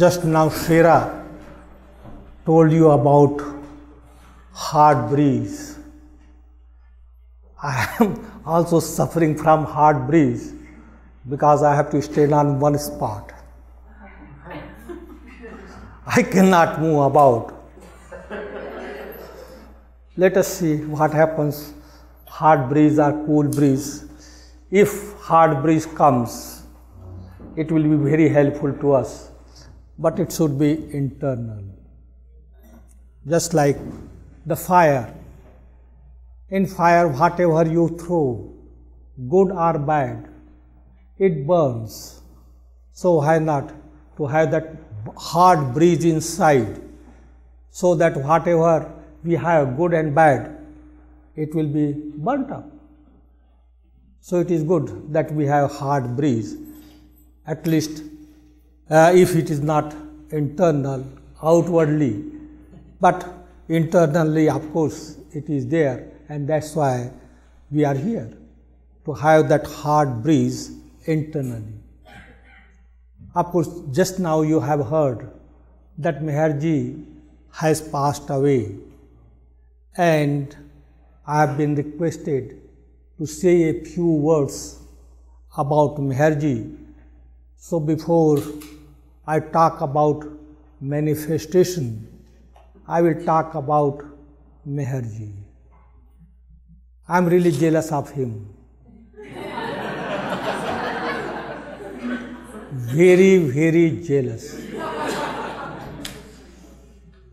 Just now Shera told you about hard breeze. I am also suffering from hard breeze because I have to stand on one spot. I cannot move about. Let us see what happens, hard breeze or cool breeze. If hard breeze comes, it will be very helpful to us, but it should be internal. Just like the fire. In fire, whatever you throw, good or bad, it burns. So why not to have that hard breeze inside, so that whatever we have, good and bad, it will be burnt up. So it is good that we have hard breeze. At least if it is not internal, outwardly, but internally, of course, it is there, and that's why we are here, to have that hard breeze internally. Of course, just now you have heard that Meherji has passed away, and I have been requested to say a few words about Meherji. So before I talk about manifestation, I will talk about Meherji. I am really jealous of him. Very, very jealous.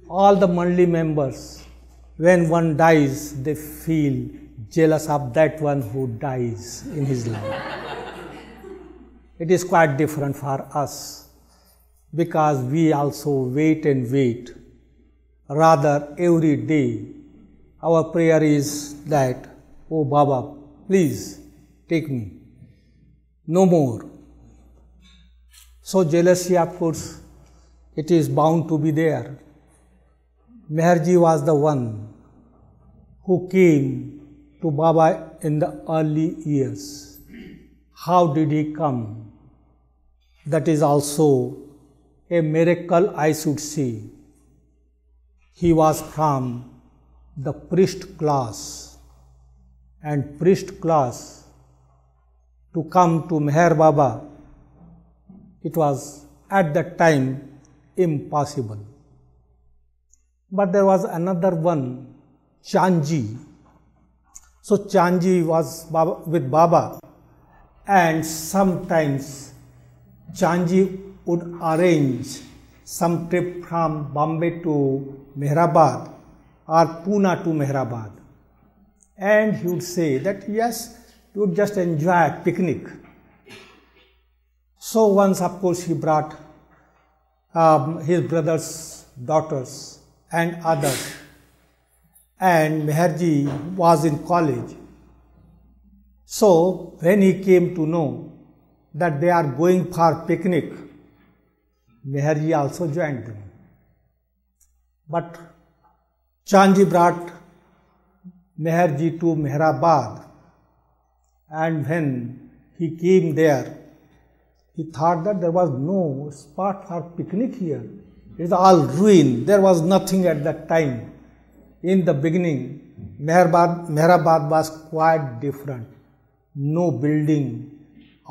All the monthly members, when one dies, they feel jealous of that one who dies in his life. It is quite different for us, because we also wait and wait. Rather, every day our prayer is that, "Oh Baba, please take me, no more." So jealousy, of course, it is bound to be there. Meherji was the one who came to Baba in the early years. How did he come? That is also a miracle, I should say. He was from the priest class, and priest class to come to Meher Baba, it was at that time impossible. But there was another one, Chanji. So Chanji was with Baba, and sometimes Chanji would arrange some trip from Bombay to Meherabad or Pune to Meherabad. And he would say that, yes, you would just enjoy a picnic. So once, of course, he brought his brother's daughters and others. And Meherji was in college. So when he came to know that they are going for picnic, Meherji also joined them. But Chanji brought Meherji to Meherabad, and when he came there, he thought that there was no spot for picnic here. It is all ruin. There was nothing at that time. In the beginning, Meherabad was quite different. No building.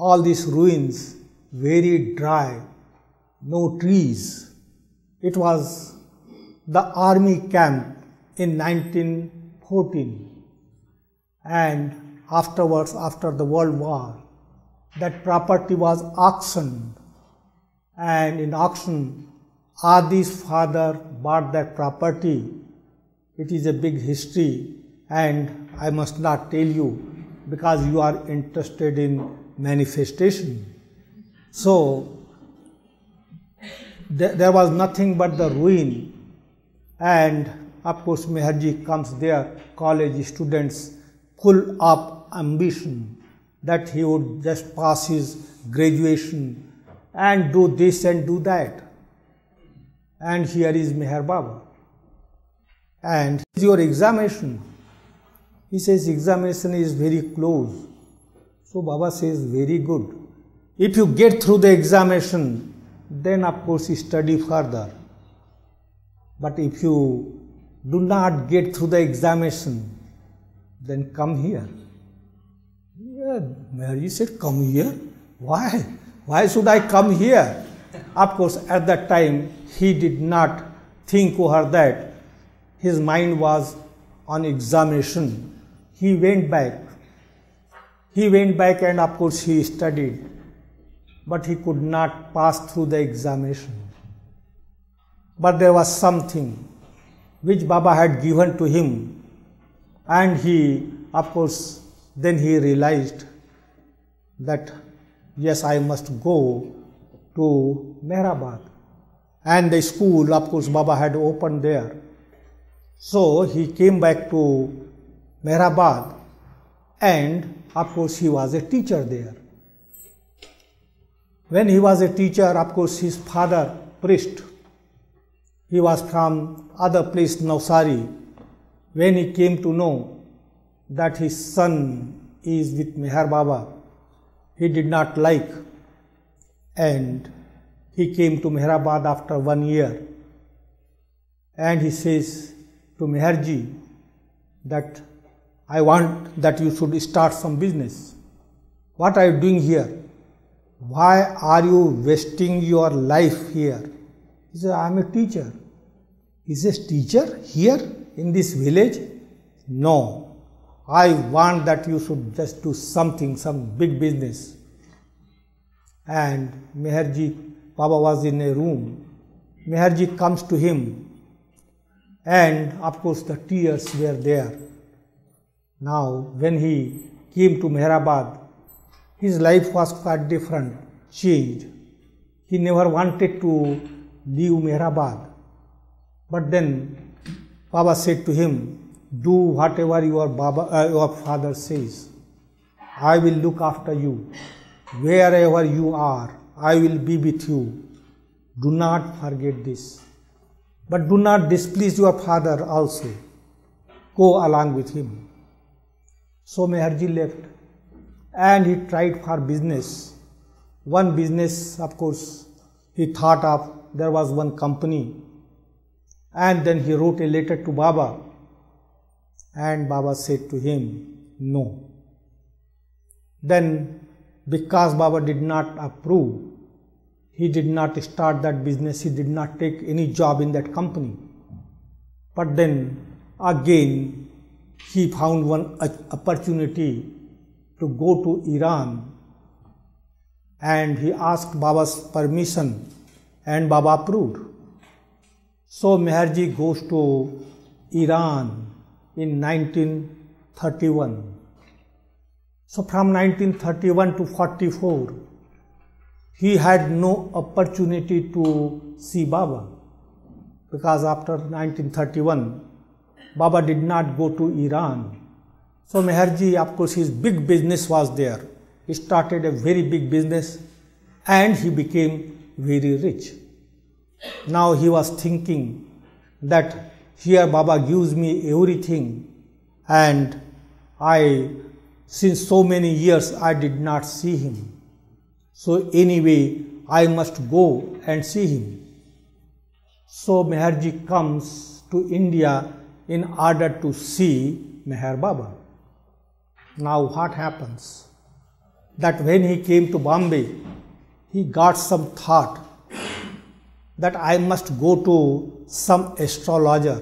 All these ruins, very dry, no trees. It was the army camp in 1914. And afterwards, after the World War, that property was auctioned. And in auction, Adi's father bought that property. It is a big history, and I must not tell you, because you are interested in manifestation. So there was nothing but the ruin, and of course Meherji comes there, college students full of ambition that he would just pass his graduation and do this and do that. And here is Meher Baba. And here's your examination. He says examination is very close. So Baba says, very good. If you get through the examination, then of course you study further. But if you do not get through the examination, then come here. Yeah, Meherji said, come here? Why? Why should I come here? Of course, at that time, he did not think over that. His mind was on examination. He went back. He went back and of course he studied. But he could not pass through the examination. But there was something which Baba had given to him, and he, of course, then he realized that yes, I must go to Meherabad, and the school, of course, Baba had opened there. So he came back to Meherabad, and of course he was a teacher there. When he was a teacher, of course his father, priest, he was from other place, Nausari. When he came to know that his son is with Meher Baba, he did not like, and he came to Meherabad after 1 year, and he says to Meherji that I want that you should start some business. What are you doing here? Why are you wasting your life here? He said, I am a teacher. He says, teacher here in this village? No, I want that you should just do something, some big business. And Meherji, Baba was in a room. Meherji comes to him, and of course the tears were there. Now when he came to Meherabad, his life was quite different, changed. He never wanted to leave Meherabad. But then Baba said to him, do whatever your father says. I will look after you. Wherever you are, I will be with you. Do not forget this. But do not displease your father also. Go along with him. So Meherji left, and he tried for business. One business, of course, he thought of. There was one company, and then he wrote a letter to Baba, and Baba said to him, no. Then because Baba did not approve, he did not start that business, he did not take any job in that company. But then again he found one opportunity to go to Iran, and he asked Baba's permission, and Baba approved. So Meherji goes to Iran in 1931. So from 1931 to 1944, he had no opportunity to see Baba, because after 1931, Baba did not go to Iran. So Meherji, of course, his big business was there. He started a very big business, and he became very rich. Now he was thinking that here Baba gives me everything, and since so many years I did not see him. So anyway, I must go and see him. So Meherji comes to India in order to see Meher Baba. Now what happens? That when he came to Bombay, he got some thought that I must go to some astrologer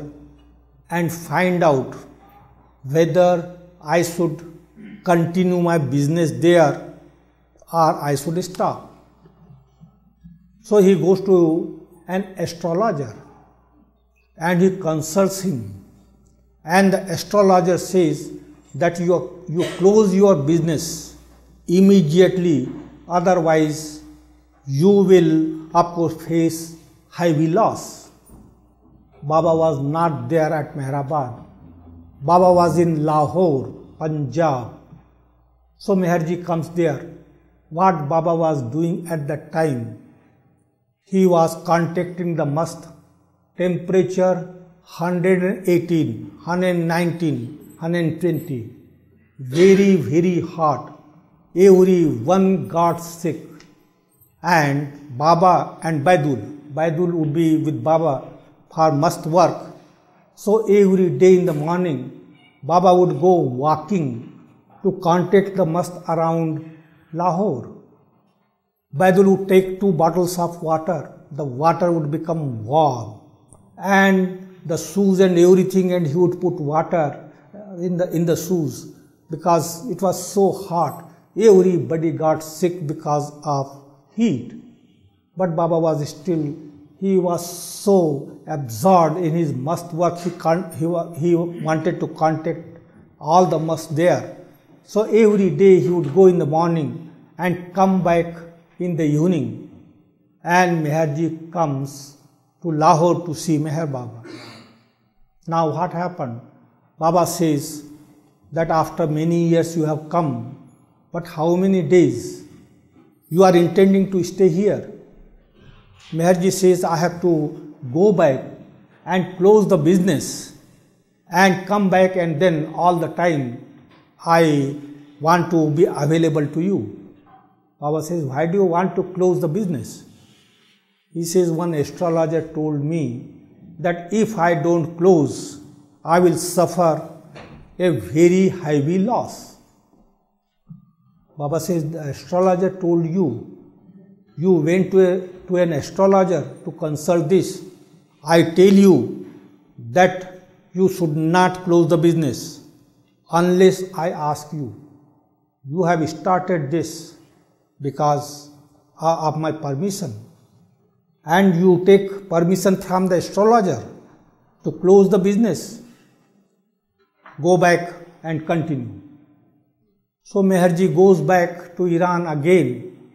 and find out whether I should continue my business there or I should stop. So he goes to an astrologer and he consults him, and the astrologer says that you close your business immediately, otherwise you will, of course, face heavy loss. Baba was not there at Meherabad. Baba was in Lahore, Punjab. So Meherji comes there. What Baba was doing at that time? He was contacting the mast. Temperature 118, 119, 120. Very, very hot. Everyone got sick. and Baba and Baidul. Baidul would be with Baba for must work. So every day in the morning, Baba would go walking to contact the must around Lahore. Baidul would take 2 bottles of water. The water would become warm, and the shoes and everything, and he would put water in the shoes because it was so hot. Everybody got sick because of heat. But Baba was still, he was so absorbed in his must work, he wanted to contact all the must there. So every day he would go in the morning and come back in the evening. And Meherji comes to Lahore to see Meher Baba. Now what happened? Baba says that after many years you have come, but how many days you are intending to stay here? Meherji says, I have to go back and close the business and come back, and then all the time I want to be available to you. Baba says, why do you want to close the business? He says, one astrologer told me that if I don't close, I will suffer a very heavy loss. Baba says, the astrologer told you, you went to an astrologer to consult this. I tell you that you should not close the business unless I ask you. You have started this because of my permission. And you take permission from the astrologer to close the business, go back and continue. So Meherji goes back to Iran again,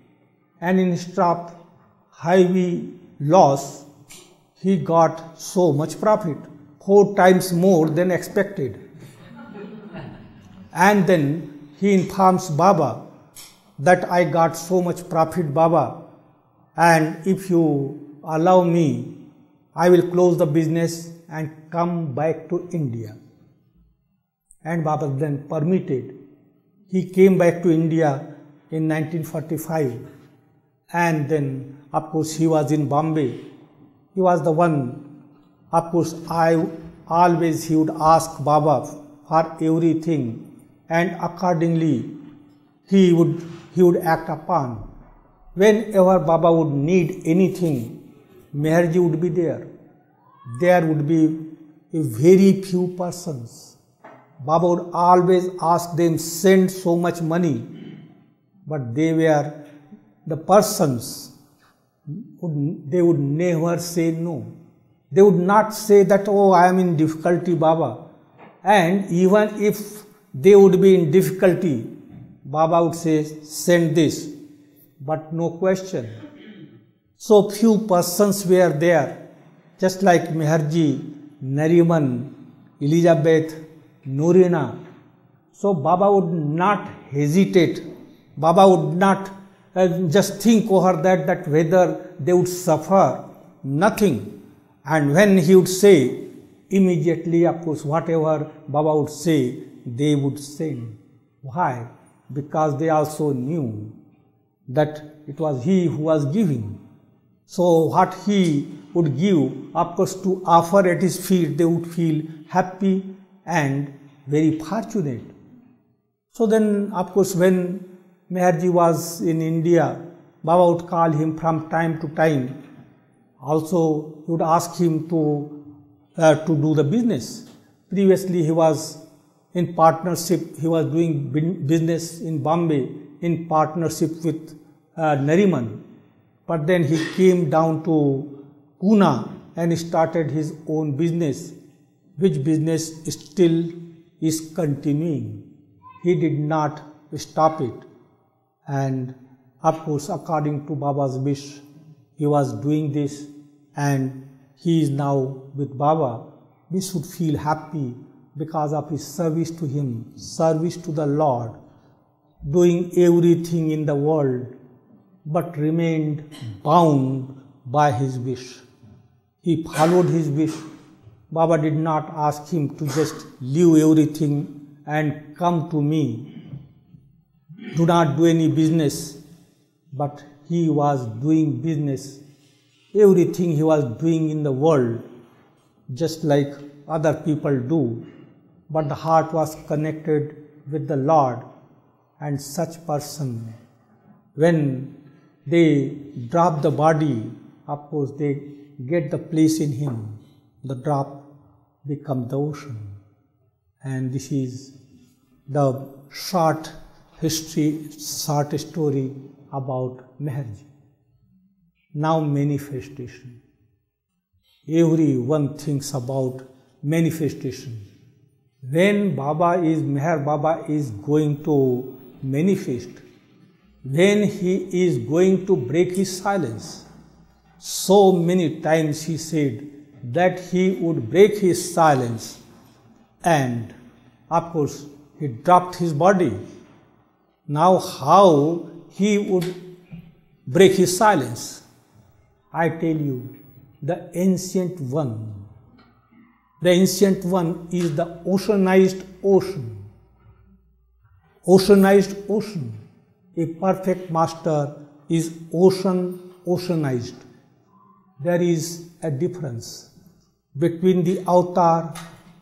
and instead of heavy loss, he got so much profit, 4 times more than expected. And then he informs Baba that I got so much profit, Baba, and if you allow me, I will close the business and come back to India. And Baba then permitted. He came back to India in 1945, and then of course he was in Bombay. He was the one, of course, he would ask Baba for everything, and accordingly he would act upon. Whenever Baba would need anything, Meherji would be there. There would be a very few persons. Baba would always ask them, send so much money. But they were the persons, they would never say no. They would not say that, oh, I am in difficulty, Baba. And even if they would be in difficulty, Baba would say, send this. But no question. So few persons were there, just like Meherji, Nariman, Elizabeth, Norena. So Baba would not hesitate. Baba would not just think over that whether they would suffer, nothing. And when he would say, immediately, of course, whatever Baba would say, they would send. Why? Because they also knew that it was he who was giving. So what he would give, of course, to offer at his feet, they would feel happy and very fortunate. So then, of course, when Meherji was in India, Baba would call him from time to time. Also, he would ask him to do the business. Previously, he was in partnership, he was doing business in Bombay, in partnership with Nariman. But then he came down to Pune and started his own business, which business still is continuing. He did not stop it. And of course, according to Baba's wish, he was doing this, and he is now with Baba. We should feel happy because of his service to him, service to the Lord, doing everything in the world, but remained bound by his wish. He followed his wish. Baba did not ask him to just leave everything and come to me. Do not do any business. But he was doing business, everything he was doing in the world, just like other people do, but the heart was connected with the Lord, and such person, when they drop the body, of course they get the place in him, the drop becomes the ocean. And this is the short history, short story about Meherji. Now manifestation. Everyone thinks about manifestation. When Baba is, Meher Baba is going to manifest, when he is going to break his silence. So many times he said that he would break his silence, and of course he dropped his body. Now how he would break his silence? I tell you, the ancient one is the oceanized ocean. Oceanized ocean. A perfect master is oceanized. There is a difference between the avatar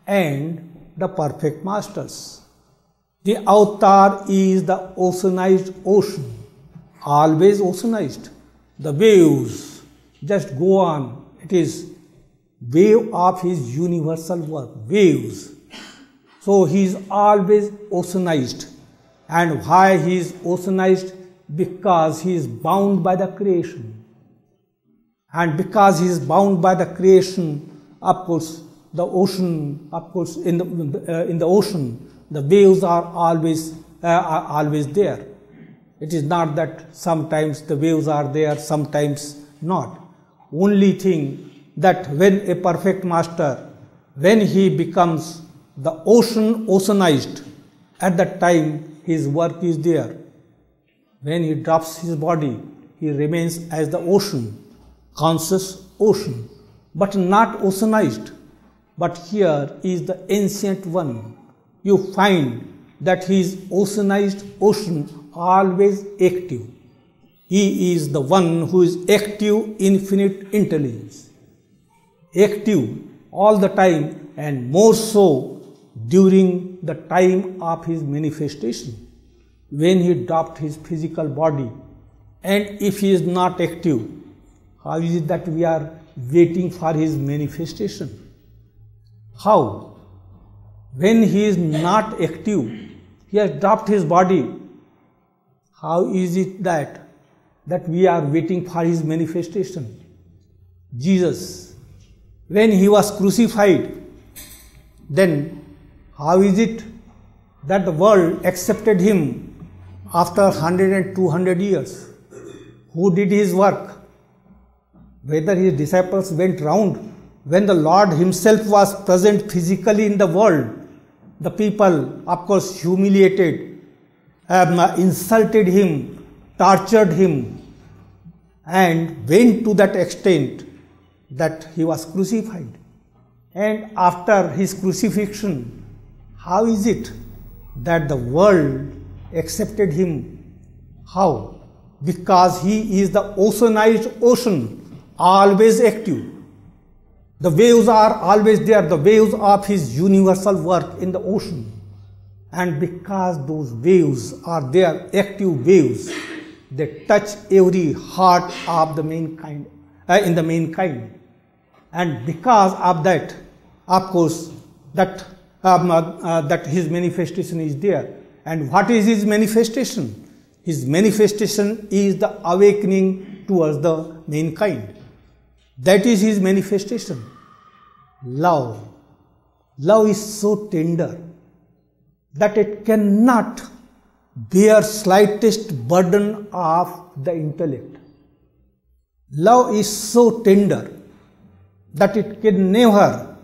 and the perfect masters. The avatar is the oceanized ocean, always oceanized. The waves just go on. It is wave of his universal work, waves. So he is always oceanized. And why he is oceanized? Because he is bound by the creation. And because he is bound by the creation, of course, the ocean, of course, in the ocean, the waves are always there. It is not that sometimes the waves are there, sometimes not. Only thing that when a perfect master, when he becomes the ocean oceanized, at that time his work is there. When he drops his body, he remains as the ocean, conscious ocean, but not oceanized. But here is the ancient one. You find that he is oceanized ocean, always active. He is the one who is active infinite intelligence. Active all the time, and more so during the time of his manifestation, when he dropped his physical body. And if he is not active, how is it that we are waiting for his manifestation? How? When he is not active, he has dropped his body, how is it that we are waiting for his manifestation? Jesus, when he was crucified, then how is it that the world accepted him after 100 and 200 years? Who did his work? Whether his disciples went round. When the Lord himself was present physically in the world, the people, of course, humiliated, insulted him, tortured him, and went to that extent that he was crucified. And after his crucifixion, how is it that the world accepted him? How? Because he is the oceanized ocean, always active. The waves are always there, the waves of his universal work in the ocean. And because those waves are there, active waves, they touch every heart of the mankind, And because of that, of course, that his manifestation is there. And what is his manifestation? His manifestation is the awakening towards the mankind. That is his manifestation. Love. Love is so tender that it cannot bear slightest burden of the intellect. Love is so tender that it can never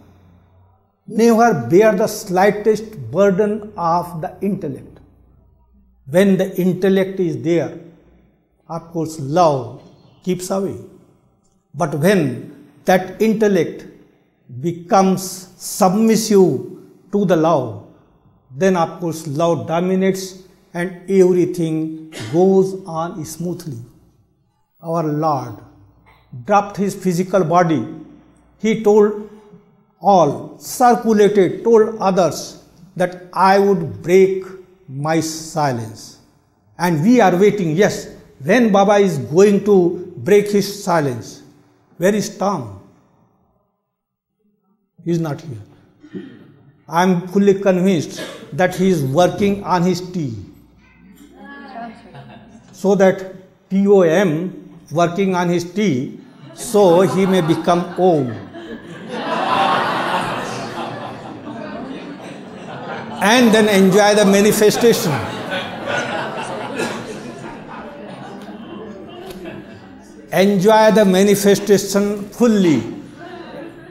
bear the slightest burden of the intellect. When the intellect is there, of course, love keeps away. But when that intellect becomes submissive to the love, then of course love dominates and everything goes on smoothly. our Lord dropped his physical body. He told all, circulated, told others that I would break my silence. And we are waiting, yes, when Baba is going to break his silence. Where is Tom? He is not here. I am fully convinced that he is working on his tea. So that T-O-M, working on his tea, so he may become Om. And then enjoy the manifestation. Enjoy the manifestation fully.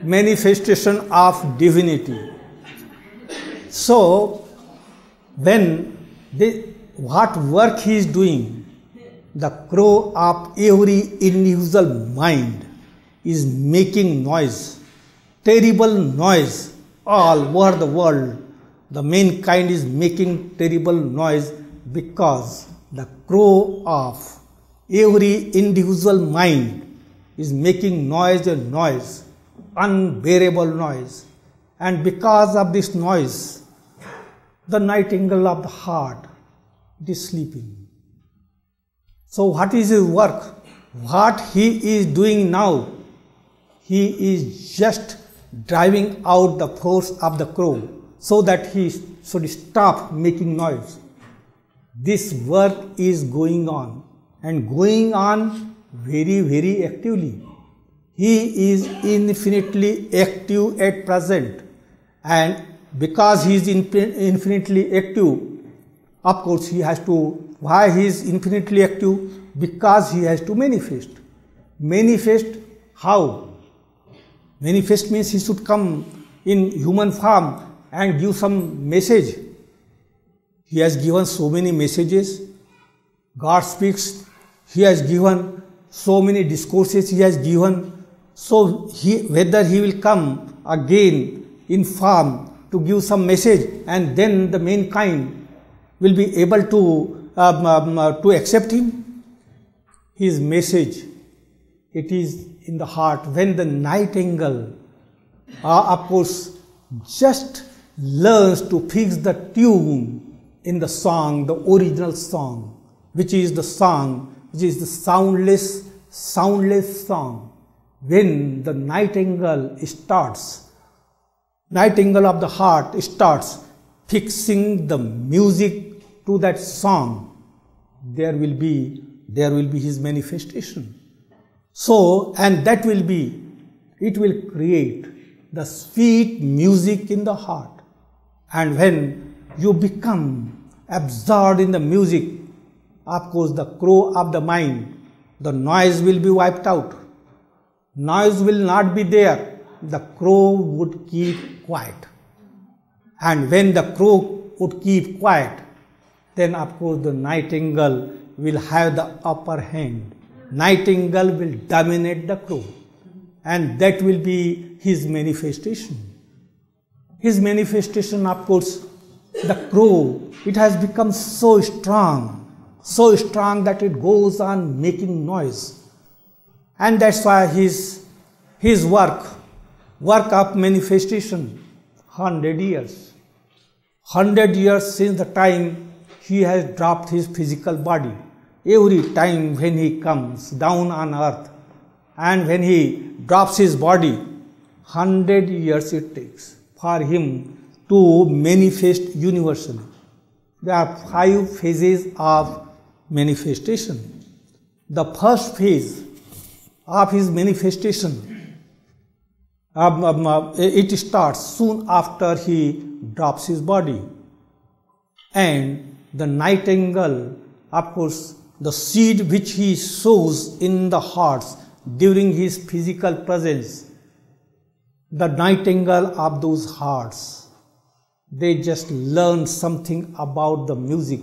Manifestation of divinity. So, when what work he is doing, the crow of every individual mind is making noise, terrible noise all over the world. The mankind is making terrible noise because the crow of every individual mind is making noise and noise, unbearable noise. And because of this noise, the nightingale of the heart is sleeping. So what is his work? What he is doing now? He is just driving out the force of the crow so that he should stop making noise. This work is going on and going on very, very actively. He is infinitely active at present, and because he is infinitely active, of course he has to. Why he is infinitely active? Because he has to manifest. Manifest how? Manifest means he should come in human form and give some message. He has given so many messages. God Speaks. He has given so many discourses. He has given. So whether he will come again in form to give some message, and then the mankind will be able to accept him, his message, it is in the heart. When the nightingale, of course, just learns to fix the tune in the song, the original song, which is the song, which is the soundless song. When the nightingale starts, nightingale of the heart starts fixing the music to that song, there will be his manifestation. So, and that will be, it will create the sweet music in the heart. And when you become absorbed in the music, of course the crow of the mind, the noise will be wiped out. Noise will not be there. The crow would keep quiet. And when the crow would keep quiet, then of course the nightingale will have the upper hand. Nightingale will dominate the crow, and that will be his manifestation. His manifestation, of course, the crow, it has become so strong that it goes on making noise. And that's why his work of manifestation, 100 years since the time he has dropped his physical body. Every time when he comes down on earth and when he drops his body, 100 years it takes for him to manifest universally. There are 5 phases of manifestation. The first phase of his manifestation, it starts soon after he drops his body. And the nightingale, of course, the seed which he sows in the hearts during his physical presence, the nightingale of those hearts, they just learn something about the music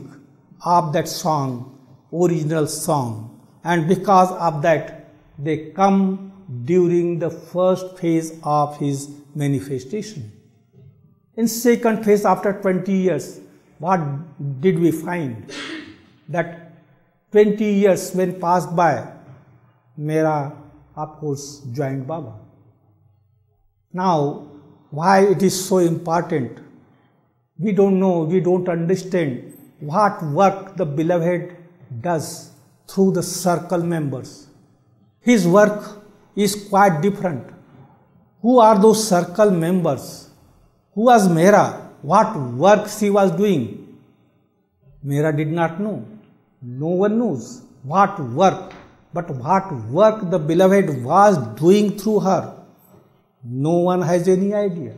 of that song, original song. And because of that, they come during the first phase of his manifestation. In second phase, after 20 years, what did we find? That 20 years when passed by, Mehera, of course, joined Baba. Now, why it is so important? We don't know, we don't understand what work the Beloved does through the circle members. His work is quite different. Who are those circle members? Who was Mehera? What work she was doing? Mehera did not know. No one knows what work, but what work the Beloved was doing through her, no one has any idea.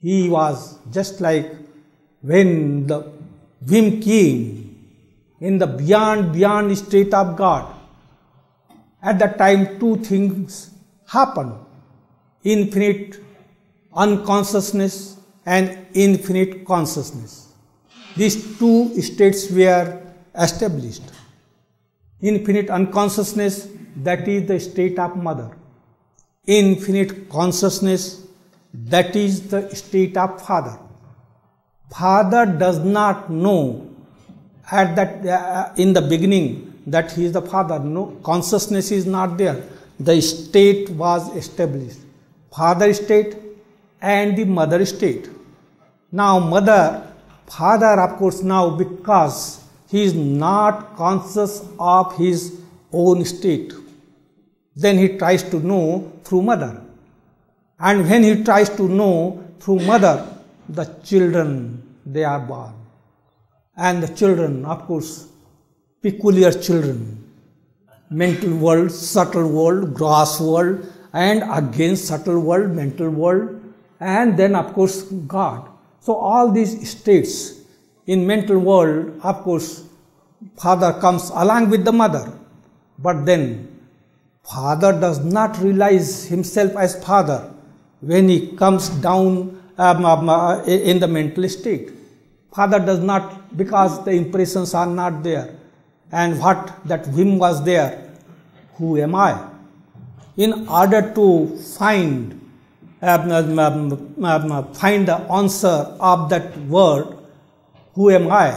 He was just like when the Vim came in the beyond state of God. At that time, two things happened: infinite unconsciousness and infinite consciousness. These two states were established. Infinite unconsciousness, that is the state of Mother. Infinite consciousness, that is the state of Father. Father does not know at that in the beginning that he is the Father. No, consciousness is not there. The state was established. Father state and the Mother state. Now Mother, Father, of course, now because he is not conscious of his own state, then he tries to know through Mother. And when he tries to know through Mother, the children, they are born. And the children, of course, peculiar children, mental world, subtle world, gross world, and again subtle world, mental world, and then, of course, God. So all these states. In mental world, of course, Father comes along with the Mother, but then Father does not realize himself as Father when he comes down in the mental state. Father does not, because the impressions are not there, and what that whim was there, who am I? In order to find the answer of that word, who am I?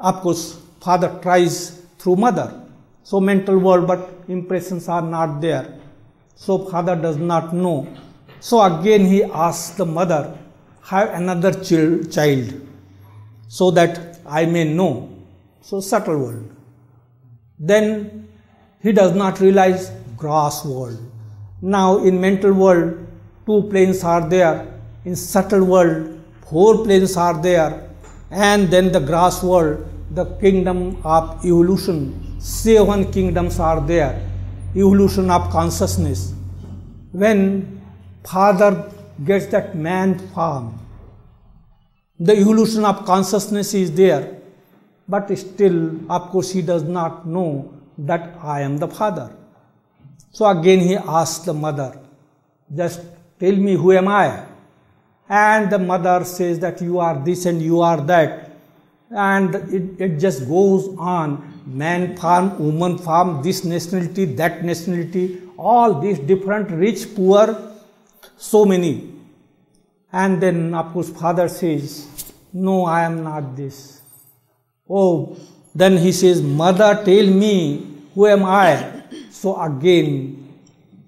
Of course, Father tries through Mother. So mental world, but impressions are not there. So Father does not know. So again he asks the Mother, have another child so that I may know. So subtle world. Then he does not realize gross world. Now in mental world, 2 planes are there. In subtle world, 4 planes are there. And then the grass world, the kingdom of evolution, 7 kingdoms are there, evolution of consciousness. When Father gets that man form, the evolution of consciousness is there, but still, of course, he does not know that I am the Father. So again he asks the Mother, just tell me, who am I? And the Mother says that you are this and you are that, and it just goes on, man farm, woman farm, this nationality, that nationality, all these different, rich, poor, so many. And then of course Father says, no, I am not this. Oh, then he says, Mother, tell me, who am I? So again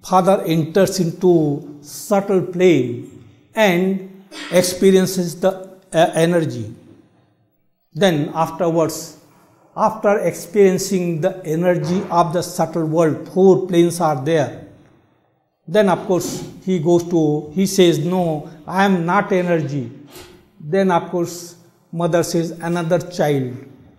Father enters into subtle plane and experiences the energy. Then afterwards, after experiencing the energy of the subtle world, 4 planes are there. Then of course he says, no, I am not energy. Then of course Mother says, another child.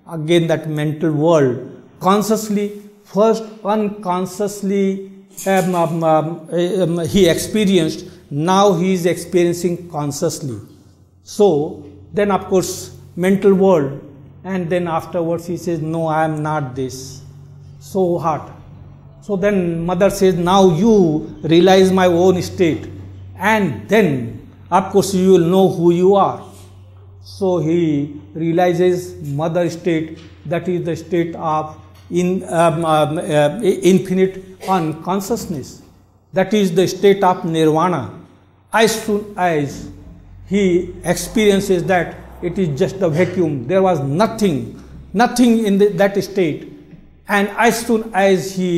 Again that mental world, consciously, first unconsciously he experienced. Now he is experiencing consciously. So then of course mental world, and then afterwards he says, no, I am not this. So hard. So then Mother says, now you realize my own state, and then of course you will know who you are. So he realizes Mother state, that is the state of infinite unconsciousness. That is the state of Nirvana. As soon as he experiences that, it is just a vacuum. There was nothing in that state. And as soon as he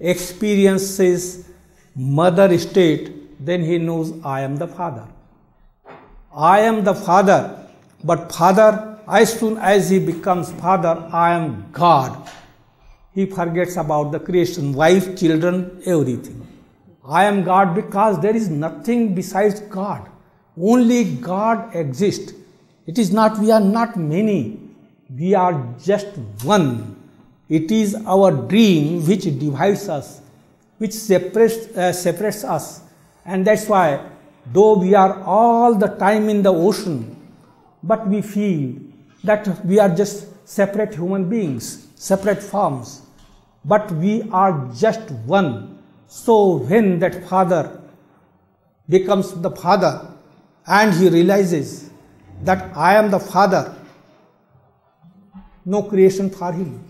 experiences mother state, then he knows I am the father. I am the father, but father, as soon as he becomes father, I am God. He forgets about the creation, wife, children, everything. I am God because there is nothing besides God. Only God exists. It is not, we are not many, we are just one. It is our dream which divides us, which separates us. And that's why, though we are all the time in the ocean, but we feel that we are just separate human beings, separate forms, but we are just one. So when that father becomes the father and he realizes that I am the father, no creation for him.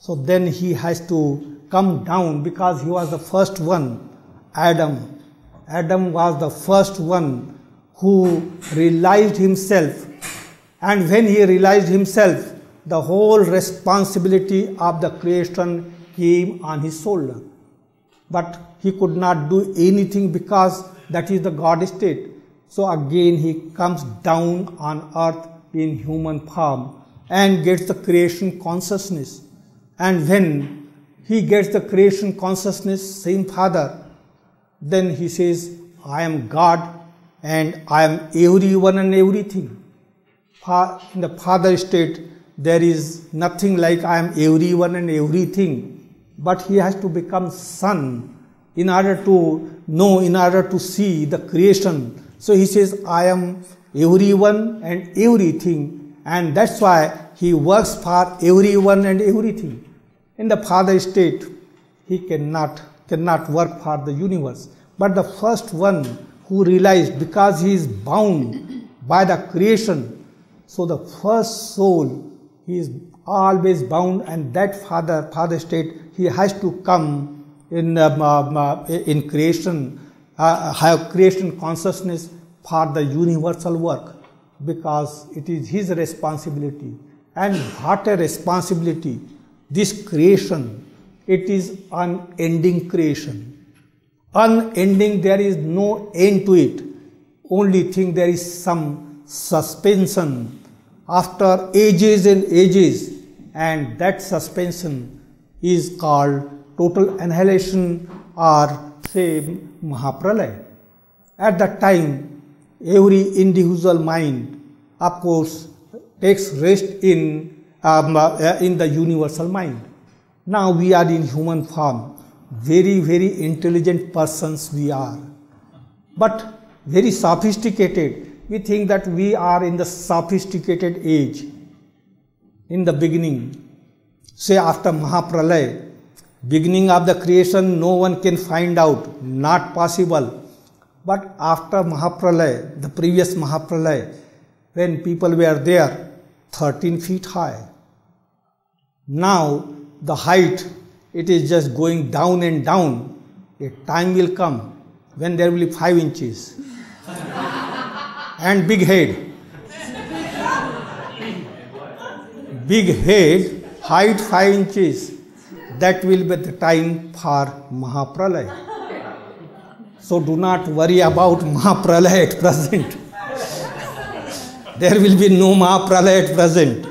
So then he has to come down because he was the first one, Adam. Adam was the first one who realized himself, and when he realized himself, the whole responsibility of the creation came on his shoulder. But he could not do anything because that is the God state. So again he comes down on earth in human form and gets the creation consciousness. And when he gets the creation consciousness, same father, then he says, I am God and I am everyone and everything. In the father state, there is nothing like I am everyone and everything. But he has to become son in order to know, in order to see the creation. So he says, I am everyone and everything. And that's why he works for everyone and everything. In the father state, he cannot work for the universe. But the first one who realized, because he is bound by the creation, so the first soul, he is always bound, and that father state, he has to come in creation, have creation consciousness for the universal work, because it is his responsibility. And what a responsibility! This creation, it is unending creation. Unending, there is no end to it. Only thing, there is some suspension after ages and ages, and that suspension is called total annihilation, or say Mahapralaya. At that time, every individual mind, of course, takes rest in the universal mind. Now we are in human form, very, very intelligent persons we are, but very sophisticated. We think that we are in the sophisticated age. In the beginning, say after Mahapralaya, beginning of the creation, no one can find out, not possible. But after Mahapralaya, the previous Mahapralaya, when people were there, 13 feet high. Now the height, it is just going down and down. A time will come when there will be 5 inches and big head. Big head, height 5 inches. That will be the time for Mahapralaya. So do not worry about Mahapralaya at present. There will be no Mahapralaya at present.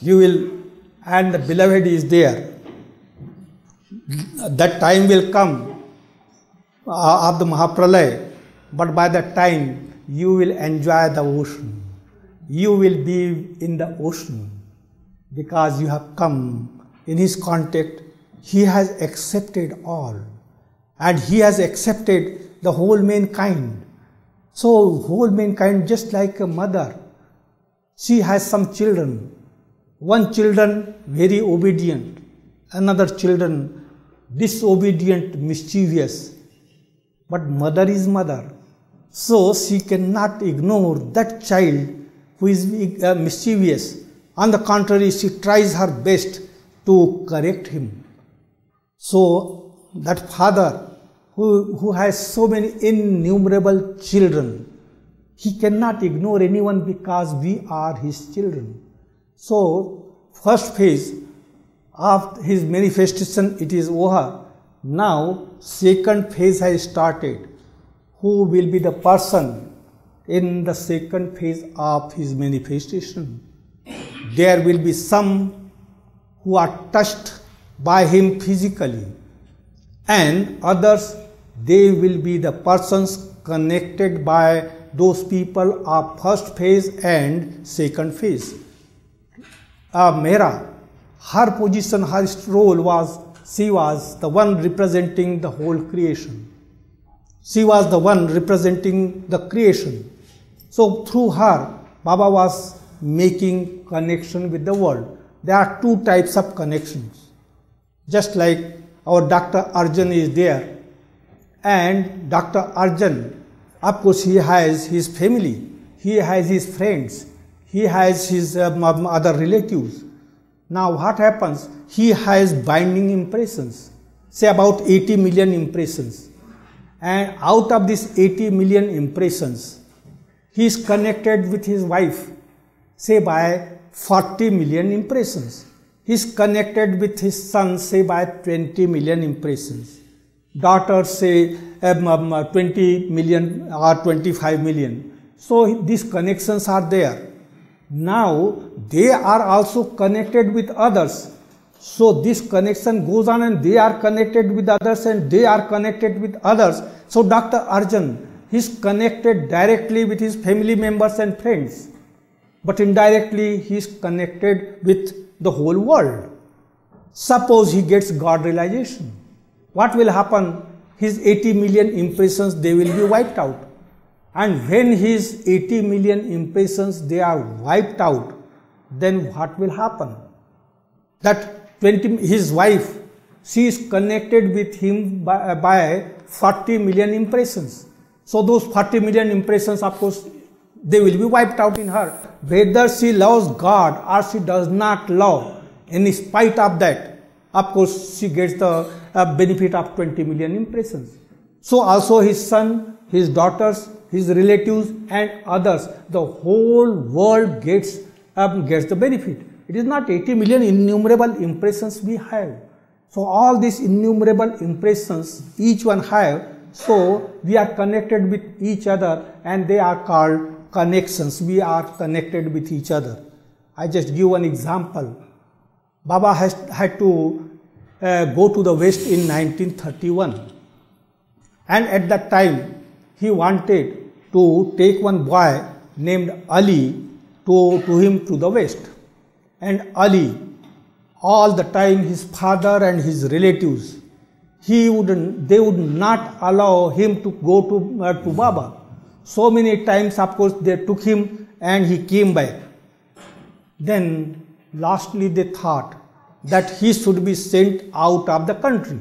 You will, and the beloved is there. That time will come of the Mahapralaya, but by that time you will enjoy the ocean. You will be in the ocean because you have come in his contact. He has accepted all, and he has accepted the whole mankind. So whole mankind, just like a mother, she has some children. One children very obedient, another children disobedient, mischievous. But mother is mother, so she cannot ignore that child who is mischievous. On the contrary, she tries her best to correct him. So that father who has so many innumerable children, he cannot ignore anyone because we are his children. So, first phase After his manifestation, it is over. Now, second phase has started. Who will be the person in the second phase of his manifestation? There will be some who are touched by him physically, and others, they will be the persons connected by those people of first phase and second phase. Mehera, her position, her role was, she was the one representing the whole creation. She was the one representing the creation. So through her, Baba was making connection with the world. There are two types of connections. Just like our Dr. Arjun is there, and Dr. Arjun, of course, he has his family, he has his friends, he has his other relatives. Now what happens? He has binding impressions, say about 80 million impressions. And out of these 80 million impressions, he is connected with his wife, say by 40 million impressions. He is connected with his son, say by 20 million impressions. Daughters, say 20 million or 25 million. So these connections are there. Now they are also connected with others. So this connection goes on, and they are connected with others, and they are connected with others. So Dr. Arjun, he is connected directly with his family members and friends, but indirectly he is connected with the whole world. Suppose he gets God realization. What will happen? His 80 million impressions, they will be wiped out. And when his 80 million impressions, they are wiped out, then what will happen? That his wife, she is connected with him by 40 million impressions. So those 40 million impressions, of course, they will be wiped out in her. Whether she loves God or she does not love, in spite of that, of course, she gets the benefit of 20 million impressions. So also his son, his daughters, his relatives and others, the whole world gets the benefit. It is not 80 million innumerable impressions we have. So all these innumerable impressions each one have, so we are connected with each other, and they are called connections. We are connected with each other. I just give an example. Baba had to go to the West in 1931, and at that time he wanted to take one boy named Ali to him to the West. And Ali, all the time his father and his relatives, they would not allow him to go to Baba. So many times, of course, they took him and he came back. Then lastly they thought that he should be sent out of the country.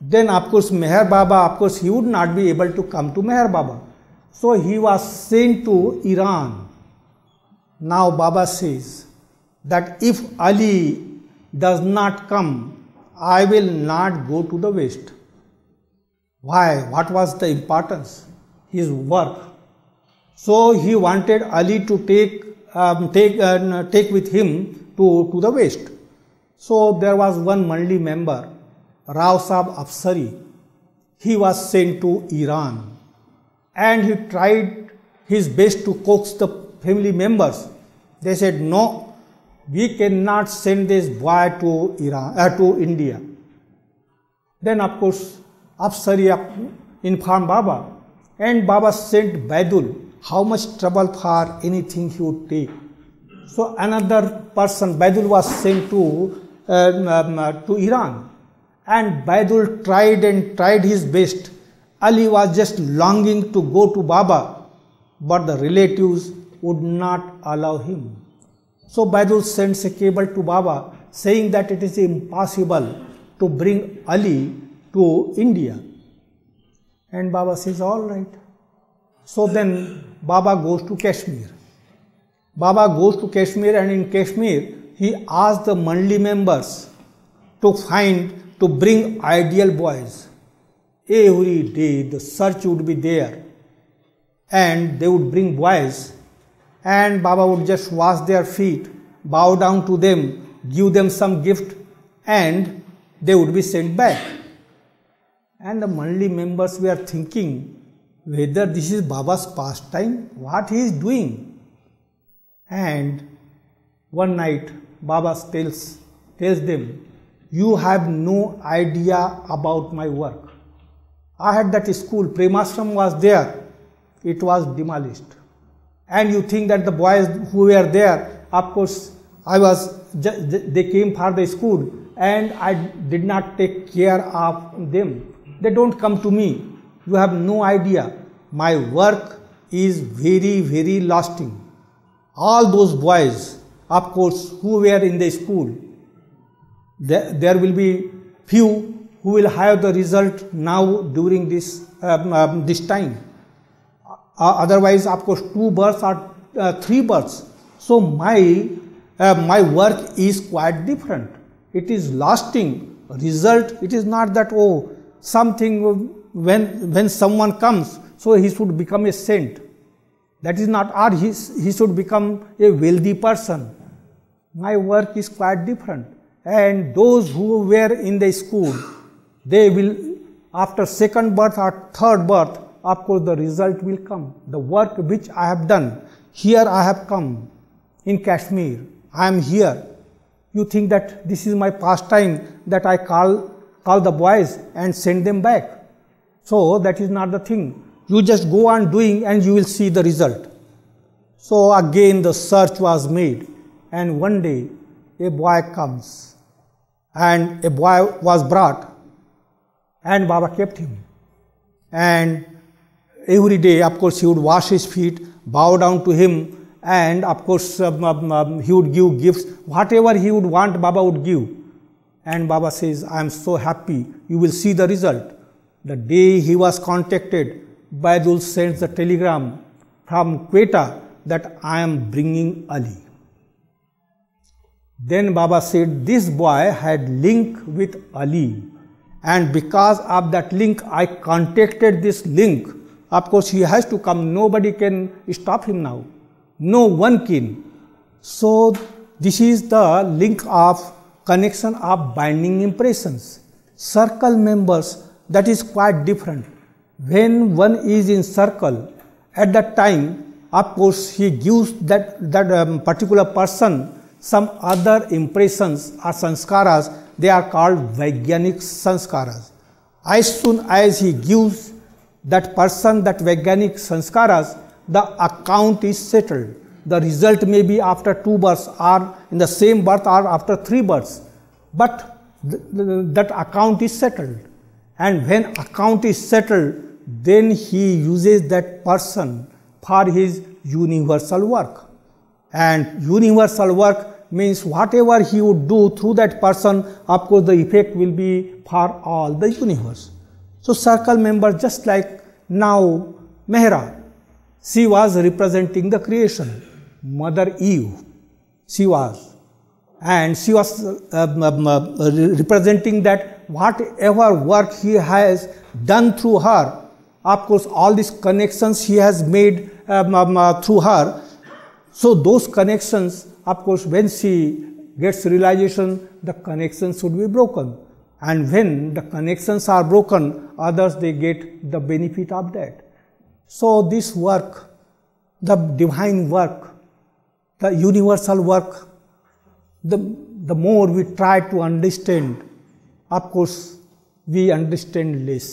Then, of course, Meher Baba, of course, he would not be able to come to Meher Baba. So he was sent to Iran. Now Baba says that if Ali does not come, I will not go to the West. Why? What was the importance? His work. So he wanted Ali to take with him to the West. So there was one Mandali member, Rao Sab Afsari. He was sent to Iran, and he tried his best to coax the family members. They said, no, we cannot send this boy to India. Then, of course, Afsari informed Baba, and Baba sent Baidul. How much trouble for anything he would take. So another person, Baidul, was sent to Iran. And Baidul tried his best. Ali was just longing to go to Baba, but the relatives would not allow him. So Baidul sends a cable to Baba saying that it is impossible to bring Ali to India. And Baba says, all right. So then Baba goes to Kashmir. Baba goes to Kashmir, and in Kashmir he asked the Mandali members to bring ideal boys. Every day the search would be there, and they would bring boys, and Baba would just wash their feet, bow down to them, give them some gift, and they would be sent back. And the Manli members were thinking whether this is Baba's pastime, what he is doing. And one night Baba tells them, "You have no idea about my work. I had that school, Premashram was there, it was demolished. And you think that the boys who were there, of course, they came for the school and I did not take care of them. They don't come to me. You have no idea. My work is very, very lasting. All those boys, of course, who were in the school, there will be few who will have the result now during this time. Otherwise, of course, two births or three births. So my work is quite different. It is lasting result. It is not that, oh, something when someone comes, so he should become a saint. That is not, or he should become a wealthy person. My work is quite different. And those who were in the school, they will, after second birth or third birth, of course, the result will come. The work which I have done, here I have come, in Kashmir, I am here. You think that this is my pastime, that I call the boys and send them back. So that is not the thing. You just go on doing and you will see the result." So again the search was made, and one day a boy comes, and a boy was brought, and Baba kept him. And every day, of course, he would wash his feet, bow down to him, and of course, he would give gifts. Whatever he would want, Baba would give. And Baba says, "I am so happy, you will see the result." The day he was contacted, Baidul sends a telegram from Quetta that "I am bringing Ali." Then Baba said, "This boy had link with Ali, and because of that link, I contacted this link. Of course, he has to come. Nobody can stop him now. No one can. So this is the link of connection of binding impressions. Circle members, that is quite different. When one is in circle, at that time, of course, he gives that particular person some other impressions or sanskaras. They are called Vaigyanik sanskaras. As soon as he gives that person that Vaigyanik sanskaras, the account is settled. The result may be after two births or in the same birth or after three births. But that account is settled. And when account is settled, then he uses that person for his universal work. And universal work means whatever he would do through that person, of course, the effect will be for all the universe. So circle members, just like now Mehera, she was representing the creation, Mother Eve, she was. And she was representing that whatever work he has done through her, of course, all these connections he has made through her. So those connections, of course, when she gets realization, the connections should be broken. And when the connections are broken, others, they get the benefit of that. So this work, the divine work, the universal work, the more we try to understand, of course, we understand less.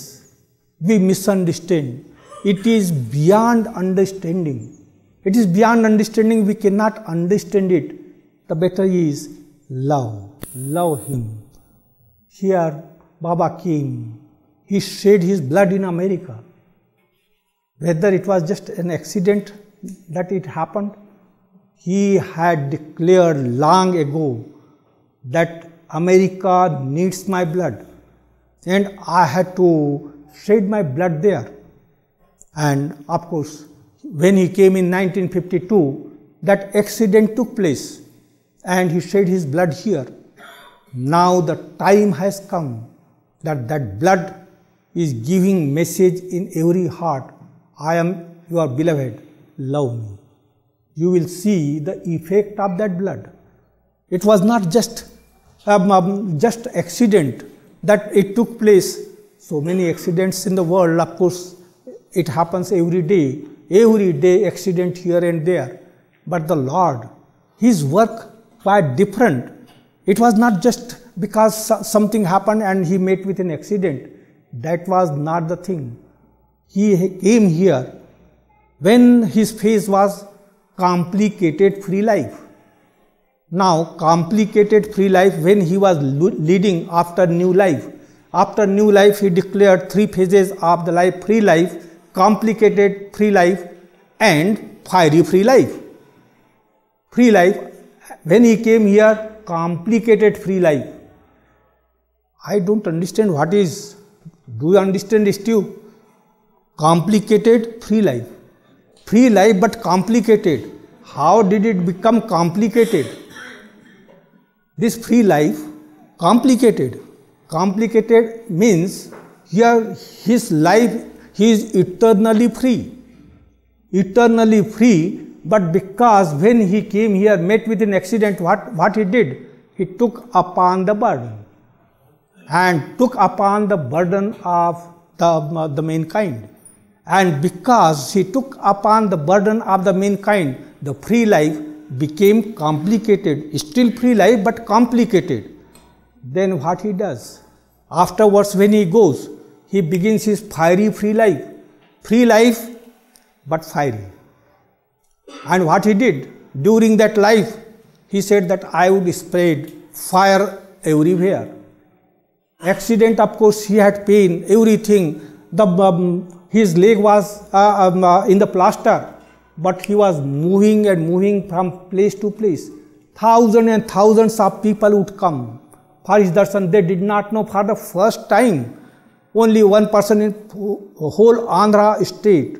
We misunderstand. It is beyond understanding. It is beyond understanding, we cannot understand it. The better is love him. Here Baba came, he shed his blood in America. Whether it was just an accident that it happened, he had declared long ago that America needs my blood and I had to shed my blood there. And of course, when he came in 1952, that accident took place and he shed his blood here. Now the time has come that that blood is giving message in every heart. I am your beloved, love me. You will see the effect of that blood. It was not just just accident that it took place. So many accidents in the world, of course, it happens every day accident here and there. But the Lord, His work quite different. It was not just because something happened and He met with an accident. That was not the thing. He came here when His face was complicated free life. Now, complicated free life when He was leading after new life. After new life, He declared three phases of the life: free life, complicated free life, and fiery free life. Free life, when He came here, complicated free life. I don't understand what is. Do you understand, Steve? Complicated free life. Free life but complicated. How did it become complicated? This free life, complicated. Complicated means here His life, He is eternally free. Eternally free, but because when He came here, met with an accident, what He did? He took upon the burden. And took upon the burden of the mankind. And because He took upon the burden of the mankind, the free life became complicated. Still free life, but complicated. Then what He does? Afterwards, when He goes, He begins His fiery free life. Free life, but fiery. And what He did? During that life, He said that I would spread fire everywhere. Accident, of course, He had pain, everything. His leg was in the plaster, but He was moving and moving from place to place. Thousands and thousands of people would come for His darshan. They did not know for the first time. Only one person in whole Andhra state.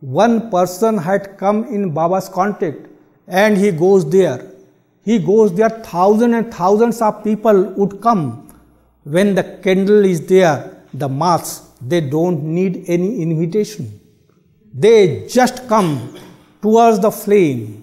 One person had come in Baba's contact, and he goes there. He goes there, thousands and thousands of people would come. When the candle is there, the mass, they don't need any invitation. They just come towards the flame.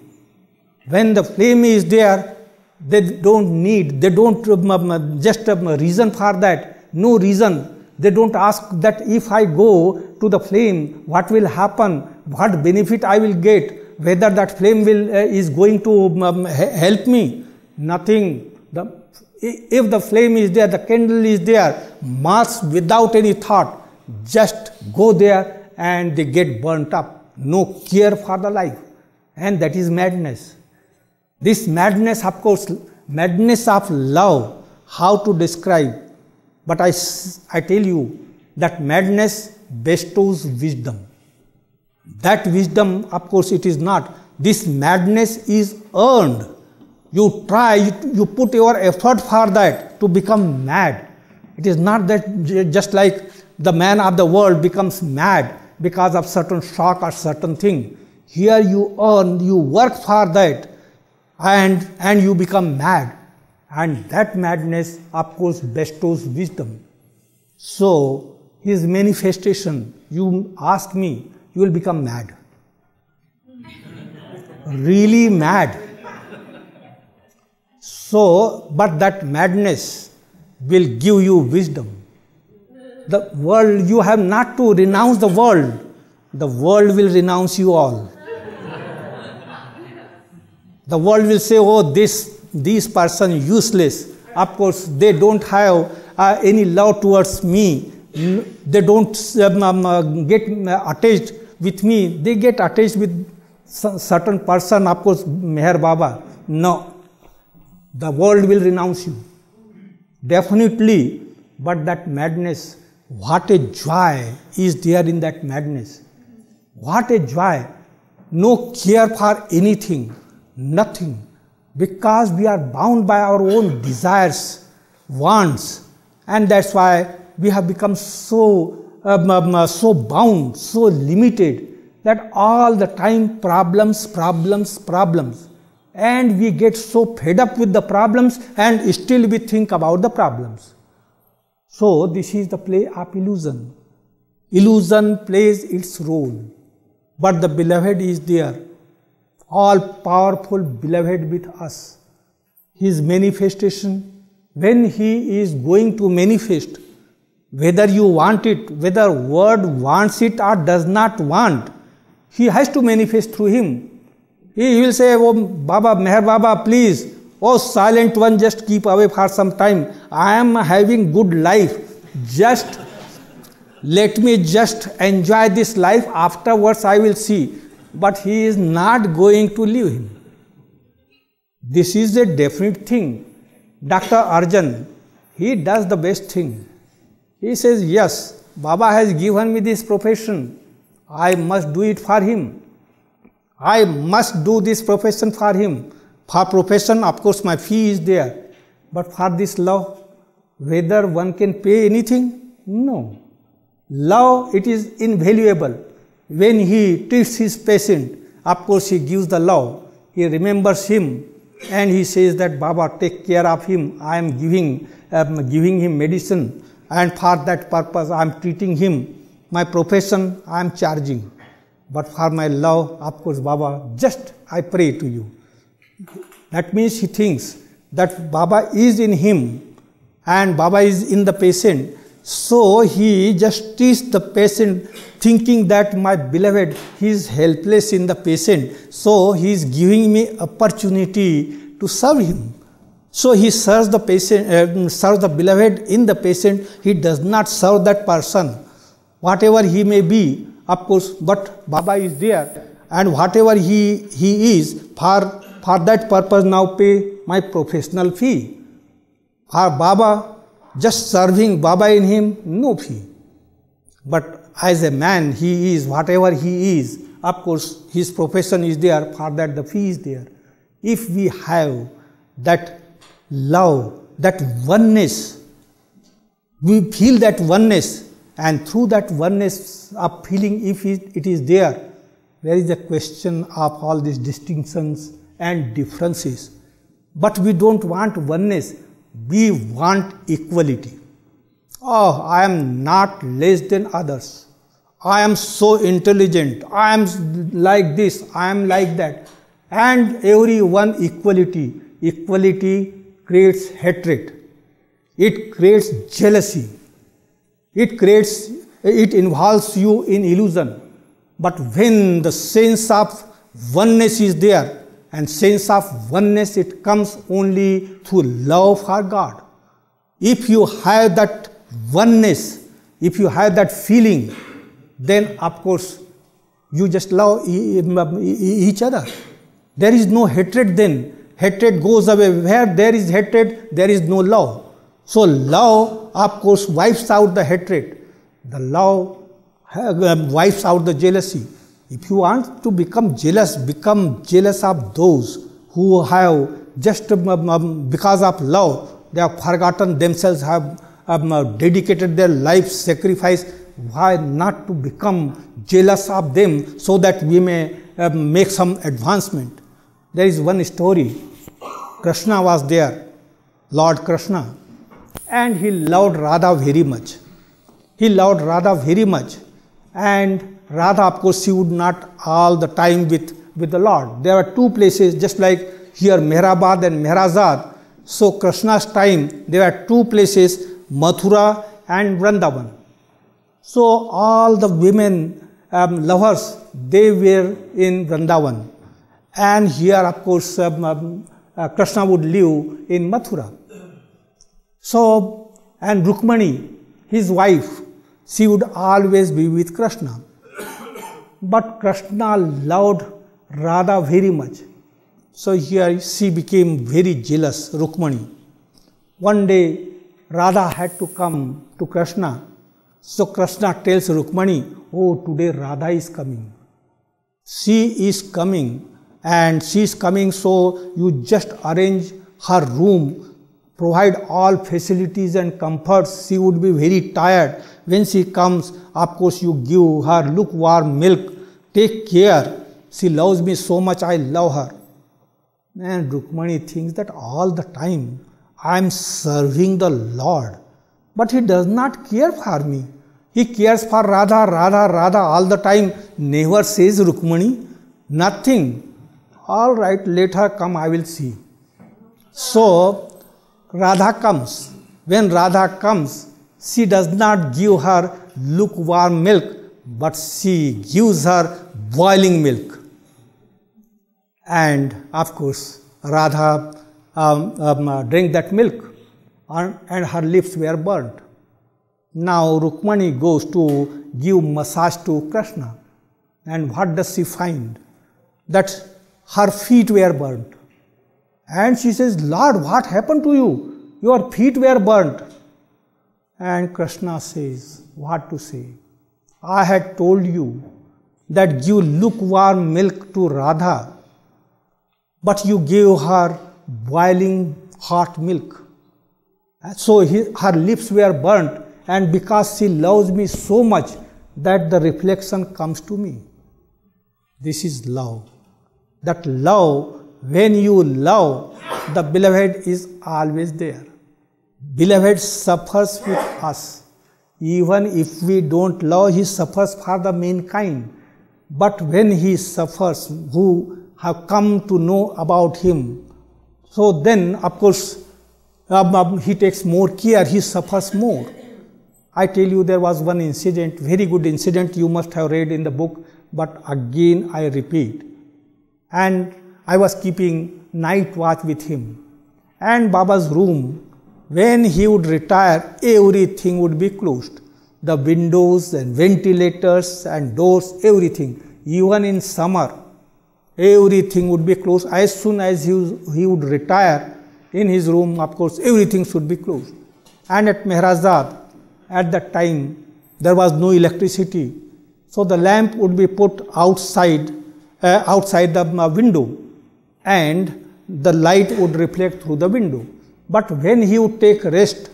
When the flame is there, they don't reason for that. No reason. They don't ask that if I go to the flame, what will happen, what benefit I will get, whether that flame is going to help me. Nothing. If the flame is there, the candle is there, mass without any thought, just go there and they get burnt up. No care for the life. And that is madness. This madness, of course, madness of love, how to describe? But I tell you that madness bestows wisdom. That wisdom, of course, it is not. This madness is earned. You try, you put your effort for that to become mad. It is not that just like the man of the world becomes mad because of certain shock or certain thing. Here you earn, you work for that and you become mad. And that madness, of course, bestows wisdom. So, His manifestation, you ask me, you will become mad. Really mad. So, but that madness will give you wisdom. The world, you have not to renounce the world. The world will renounce you all. The world will say, oh, this person useless. Of course, they don't have any love towards me. They don't get attached with me. They get attached with certain person, of course, Meher Baba. No. The world will renounce you, definitely, but that madness, what a joy is there in that madness. What a joy, no care for anything, nothing, because we are bound by our own desires, wants, and that's why we have become so bound, so limited, that all the time problems. And we get so fed up with the problems and still we think about the problems. So this is the play of illusion. Illusion plays its role. But the Beloved is there. All powerful Beloved with us. His manifestation when he is going to manifest, whether you want it, whether word wants it or does not want, he has to manifest through him. He will say, oh Baba, Meher Baba, please, oh silent one, just keep away for some time. I am having good life. Just let me just enjoy this life. Afterwards I will see. But he is not going to leave him. This is a definite thing. Dr. Arjun, he does the best thing. He says, yes, Baba has given me this profession. I must do it for him. I must do this profession for him. For profession, of course, my fee is there. But for this love, whether one can pay anything? No. Love, it is invaluable. When he treats his patient, of course, he gives the love. He remembers him. And he says that, Baba, take care of him. I am giving him medicine. And for that purpose, I am treating him. My profession, I am charging. But for my love, of course, Baba, just I pray to you. That means he thinks that Baba is in him and Baba is in the patient. So he just treats the patient thinking that my beloved, he is helpless in the patient. So he is giving me opportunity to serve him. So he serves the patient, serves the beloved in the patient. He does not serve that person, whatever he may be, of course, but Baba is there. And whatever he is, for that purpose now pay my professional fee. For Baba, just serving Baba in him, no fee. But as a man, he is whatever he is. Of course, his profession is there, for that the fee is there. If we have that love, that oneness, we feel that oneness, and through that oneness of feeling, if it is there, there is a question of all these distinctions and differences. But we don't want oneness. We want equality. Oh, I am not less than others. I am so intelligent. I am like this. I am like that. And everyone equality. Equality creates hatred. It creates jealousy. It involves you in illusion. But when the sense of oneness is there, and sense of oneness, it comes only through love for God. If you have that oneness, if you have that feeling, then of course you just love each other. There is no hatred then. Hatred goes away. Where there is hatred, there is no love. So love, of course, wipes out the hatred. The love wipes out the jealousy. If you want to become jealous of those who have just because of love, they have forgotten themselves, have dedicated their life sacrifice. Why not to become jealous of them so that we may make some advancement? There is one story. Krishna was there, Lord Krishna, and he loved Radha very much. And Radha, of course, she would not all the time with the Lord. There were two places, just like here, Meherabad and Mehrazad. So Krishna's time, there were two places, Mathura and Vrindavan. So all the women lovers, they were in Vrindavan. And here, of course, Krishna would live in Mathura. So, and Rukmini, his wife, she would always be with Krishna. But Krishna loved Radha very much. So here she became very jealous, Rukmini. One day Radha had to come to Krishna. So Krishna tells Rukmini, oh, today Radha is coming. She is coming and she is coming, so you just arrange her room, provide all facilities and comforts. She would be very tired. When she comes, of course, you give her lukewarm milk. Take care. She loves me so much, I love her. And Rukmini thinks that all the time I am serving the Lord. But he does not care for me. He cares for Radha, Radha, Radha all the time. Never says Rukmini, nothing. All right, let her come, I will see. So Radha comes. When Radha comes, she does not give her lukewarm milk, but she gives her boiling milk. And of course, Radha drank that milk, and her lips were burnt. Now Rukmini goes to give massage to Krishna, and what does she find? That her feet were burnt. And she says, "Lord, what happened to you? Your feet were burnt." And Krishna says, what to say? I had told you that give lukewarm milk to Radha, but you gave her boiling hot milk. So her lips were burnt, and because she loves me so much that the reflection comes to me. This is love. That love, when you love, the beloved is always there. Beloved suffers with us. Even if we don't love, he suffers for the mankind. But when he suffers, who have come to know about him, so then, of course, he takes more care, he suffers more. I tell you, there was one incident, very good incident, you must have read in the book, but again I repeat. And I was keeping night watch with him. And Baba's room, when he would retire, everything would be closed. The windows and ventilators and doors, everything. Even in summer, everything would be closed. As soon as he would retire in his room, of course, everything should be closed. And at Mehrazad, at that time, there was no electricity. So the lamp would be put outside the window, and the light would reflect through the window. But when he would take rest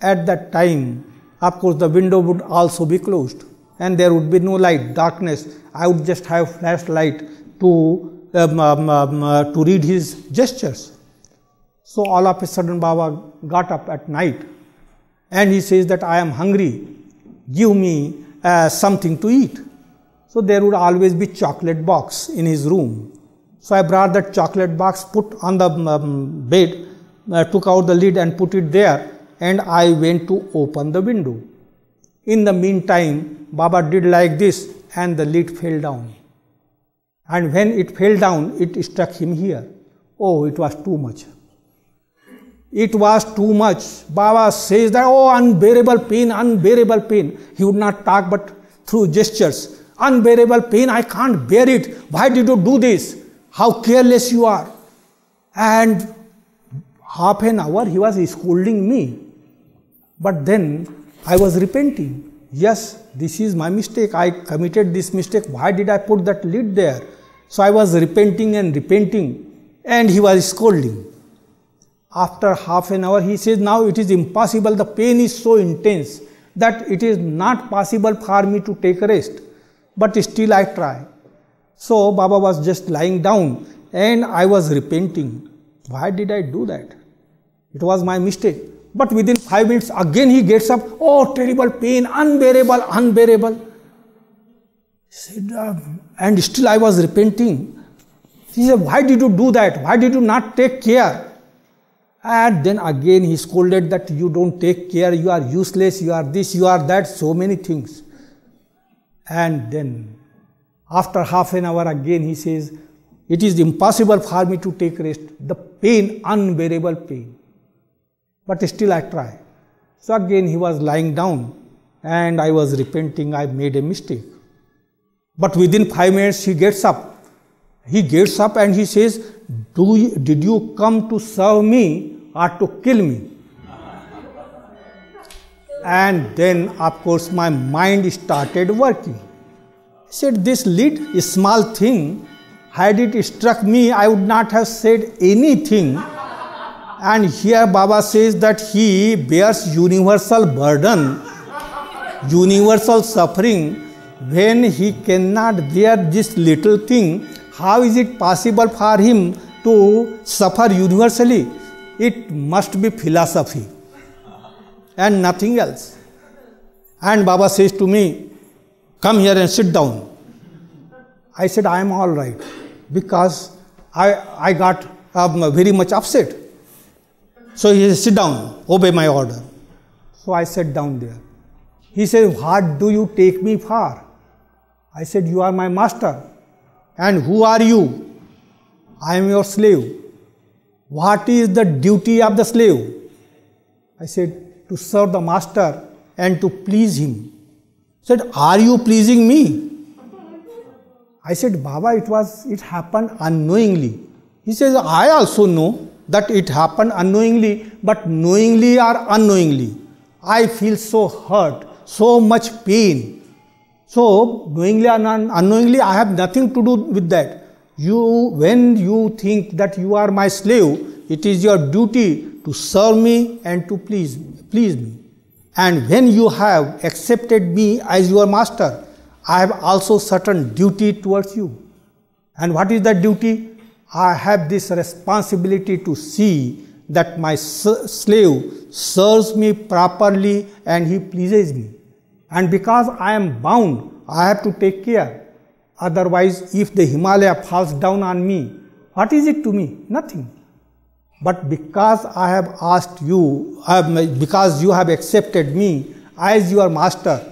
at that time, of course, the window would also be closed and there would be no light, darkness. I would just have flashlight to read his gestures. So all of a sudden Baba got up at night and he says that I am hungry, give me something to eat. So there would always be chocolate box in his room. So I brought that chocolate box, put on the bed, took out the lid and put it there, and I went to open the window. In the meantime, Baba did like this and the lid fell down. And when it fell down, it struck him here. Oh, it was too much. It was too much. Baba says that, oh, unbearable pain, unbearable pain. He would not talk but through gestures. Unbearable pain, I can't bear it. Why did you do this? How careless you are. And half an hour he was scolding me, but then I was repenting. Yes, this is my mistake. I committed this mistake. Why did I put that lid there? So I was repenting, and he was scolding. After half an hour, he says, now it is impossible. The pain is so intense that it is not possible for me to take rest. But still I try. So Baba was just lying down and I was repenting. Why did I do that? It was my mistake. But within 5 minutes again he gets up. Oh, terrible pain, unbearable, unbearable. He said, and still I was repenting. He said, why did you do that? Why did you not take care? And then again he scolded that you don't take care, you are useless, you are this, you are that, so many things. And then after half an hour again he says, it is impossible for me to take rest. The pain, unbearable pain. But still I try. So again he was lying down and I was repenting, I made a mistake. But within 5 minutes he gets up. He gets up and he says, did you come to serve me or to kill me? And then, of course, my mind started working. I said, this lid is small thing. Had it struck me, I would not have said anything. And here Baba says that he bears universal burden, universal suffering. When he cannot bear this little thing, how is it possible for him to suffer universally? It must be philosophy and nothing else. And Baba says to me, come here and sit down. I said, I am all right, because I got very much upset. So he said, sit down, obey my order. So I sat down there. He said, what do you take me for? I said, you are my master. And who are you? I am your slave. What is the duty of the slave? I said, to serve the master and to please him. He said, are you pleasing me? I said, Baba, it happened unknowingly. He says, I also know that it happened unknowingly, but knowingly or unknowingly, I feel so hurt, so much pain. So, knowingly or unknowingly, I have nothing to do with that. When you think that you are my slave, it is your duty to serve me and to please me. And when you have accepted me as your master, I have also certain duty towards you. And what is that duty? I have this responsibility to see that my slave serves me properly and he pleases me. And because I am bound, I have to take care. Otherwise, if the Himalaya falls down on me, what is it to me? Nothing. But because I have asked you, because you have accepted me as your master,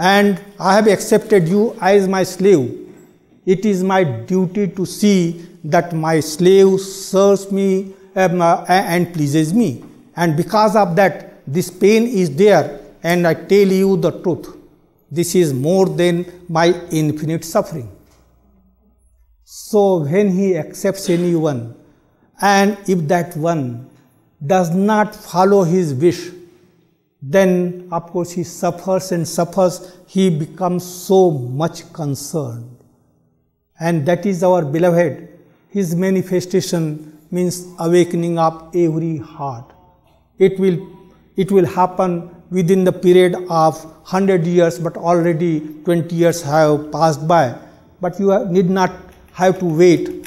and I have accepted you as my slave, it is my duty to see that my slave serves me and pleases me. And because of that, this pain is there, and I tell you the truth. This is more than my infinite suffering. So when he accepts anyone, and if that one does not follow his wish, then of course he suffers and suffers. He becomes so much concerned. And that is our beloved. His manifestation means awakening of every heart. It will happen within the period of 100 years, but already 20 years have passed by. But you need not have to wait.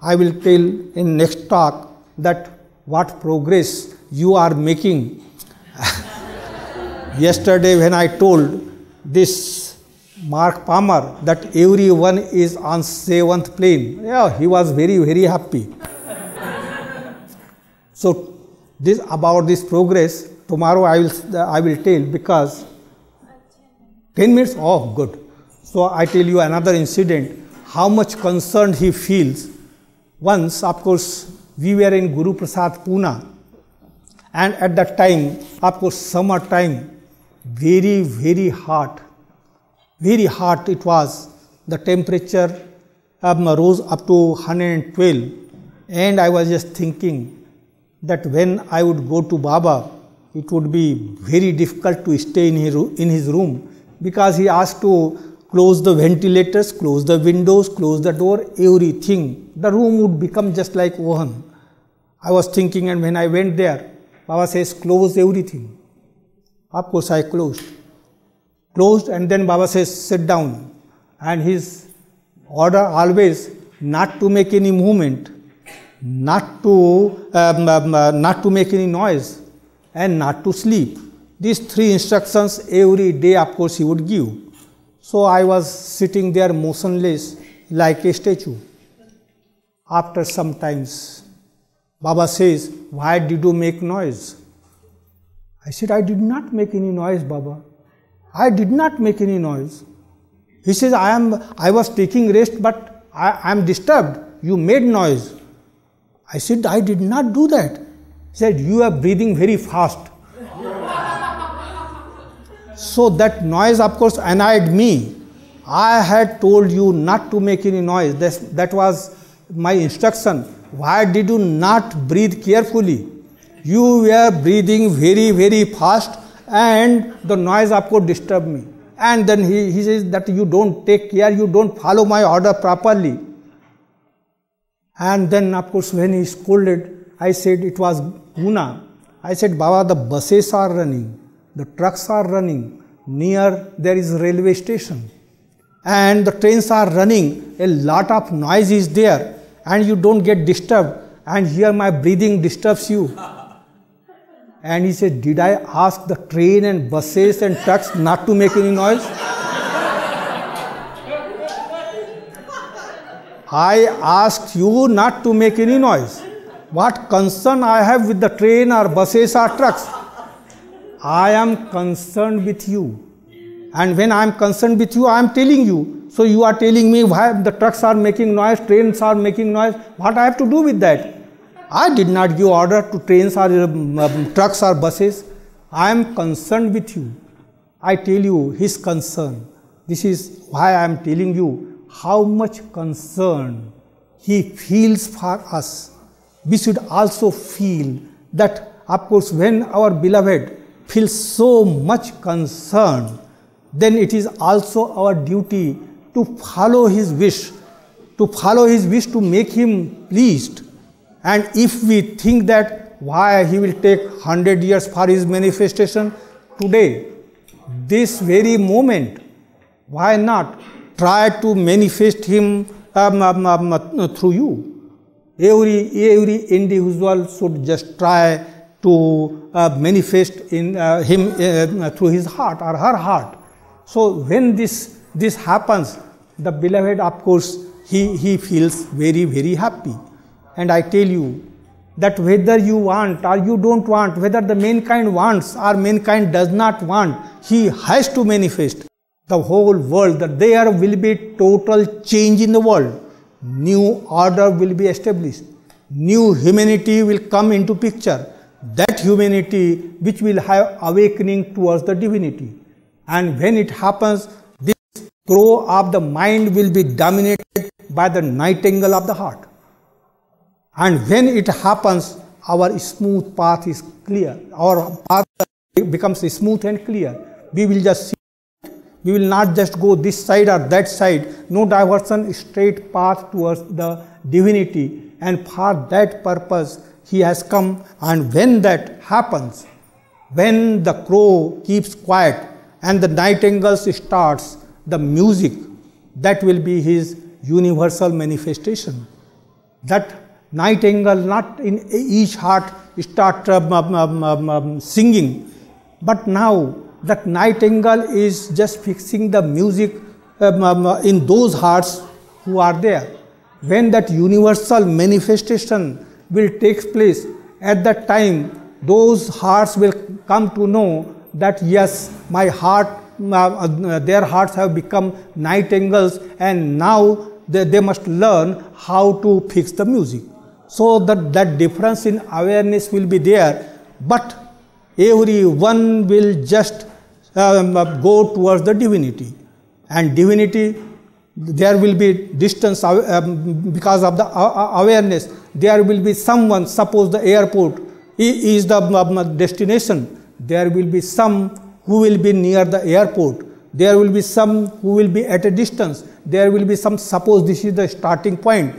I will tell in next talk that what progress you are making. Yesterday when I told this Mark Palmer that everyone is on 7th plane, yeah, he was very, very happy. So this about this progress, tomorrow I will tell, because 10 minutes, oh good. So I tell you another incident, how much concern he feels. Once, of course, we were in Guru Prasad, Pune, and at that time, of course, summer time, very, very hot. Very hot it was. The temperature rose up to 112, and I was just thinking that when I would go to Baba, it would be very difficult to stay in his room, because he asked to close the ventilators, close the windows, close the door, everything. The room would become just like oven. I was thinking, and when I went there, Baba says, close everything. Of course, I closed, and then Baba says, sit down. And his order always not to make any movement, not to make any noise, and not to sleep. These three instructions every day, of course, he would give. So I was sitting there motionless like a statue. After some times, Baba says, why did you make noise? I said, I did not make any noise, Baba. I did not make any noise. He says, I was taking rest, but I am disturbed. You made noise. I said, I did not do that. Said, you are breathing very fast. So that noise, of course, annoyed me. I had told you not to make any noise. That was my instruction. Why did you not breathe carefully? You were breathing very, very fast, and the noise, of course, disturbed me. And then he says that you don't take care, you don't follow my order properly. And then, of course, when he scolded, I said, it was Pune. I said, Baba, the buses are running, the trucks are running, near there is a railway station, and the trains are running, a lot of noise is there, and you don't get disturbed, and here my breathing disturbs you. And he said, did I ask the train and buses and trucks not to make any noise? I asked you not to make any noise. What concern I have with the train or buses or trucks? I am concerned with you. And when I am concerned with you, I am telling you. So you are telling me why the trucks are making noise, trains are making noise. What I have to do with that? I did not give order to trains or trucks or buses. I am concerned with you. I tell you his concern. This is why I am telling you how much concern he feels for us. We should also feel that, of course, when our beloved feels so much concern, then it is also our duty to follow his wish, to make him pleased. And if we think that why he will take 100 years for his manifestation, today, this very moment, why not try to manifest him through you? Every individual should just try to manifest in him through his heart or her heart. So when this happens, the beloved, of course, he feels very, very happy. And I tell you that whether you want or you don't want, whether the mankind wants or mankind does not want, he has to manifest. The whole world, that there will be total change in the world. New order will be established. New humanity will come into picture. That humanity which will have awakening towards the divinity. And when it happens, this crow of the mind will be dominated by the nightingale of the heart. And when it happens, our smooth path is clear. Our path becomes smooth and clear. We will just see. We will not just go this side or that side. No diversion, straight path towards the divinity. And for that purpose, he has come. And when that happens, when the crow keeps quiet and the nightingale starts the music, that will be his universal manifestation. That nightingale not in each heart starts singing, but now that nightingale is just fixing the music in those hearts who are there. When that universal manifestation will take place, at that time, those hearts will come to know that yes, my heart, their hearts have become nightingales, and now they must learn how to fix the music. So that difference in awareness will be there, but everyone will just go towards the divinity. And divinity, there will be distance because of the awareness. There will be someone, suppose the airport is the destination. There will be some who will be near the airport. There will be some who will be at a distance. There will be some, suppose this is the starting point.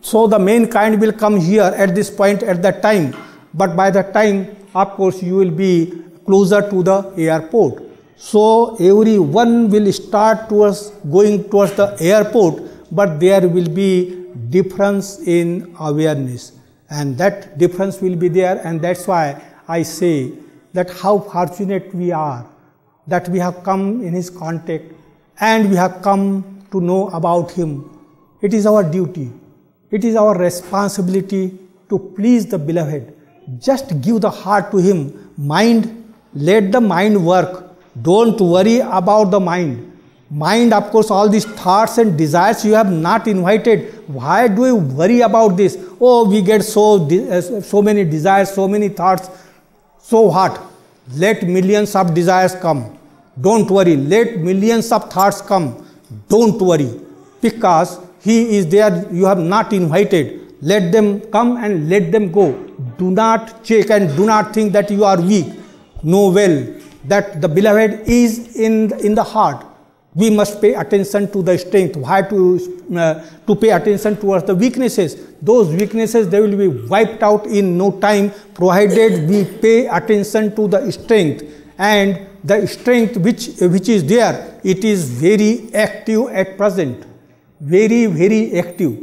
So the mankind will come here at this point at that time. But by that time, of course, you will be closer to the airport. So everyone will start towards going towards the airport, but there will be difference in awareness. And that difference will be there, and that's why I say that how fortunate we are that we have come in his contact and we have come to know about him. It is our duty. It is our responsibility to please the beloved. Just give the heart to him. Mind, let the mind work. Don't worry about the mind. Mind, of course, all these thoughts and desires you have not invited. Why do you worry about this? Oh, we get so many desires, so many thoughts. So what? Let millions of desires come. Don't worry. Let millions of thoughts come. Don't worry. Because he is there, you have not invited. Let them come and let them go. Do not check and do not think that you are weak. Know well that the beloved is in the heart. We must pay attention to the strength. Why to pay attention towards the weaknesses? Those weaknesses, they will be wiped out in no time, provided we pay attention to the strength. And the strength which is there, it is very active at present. Very, very active.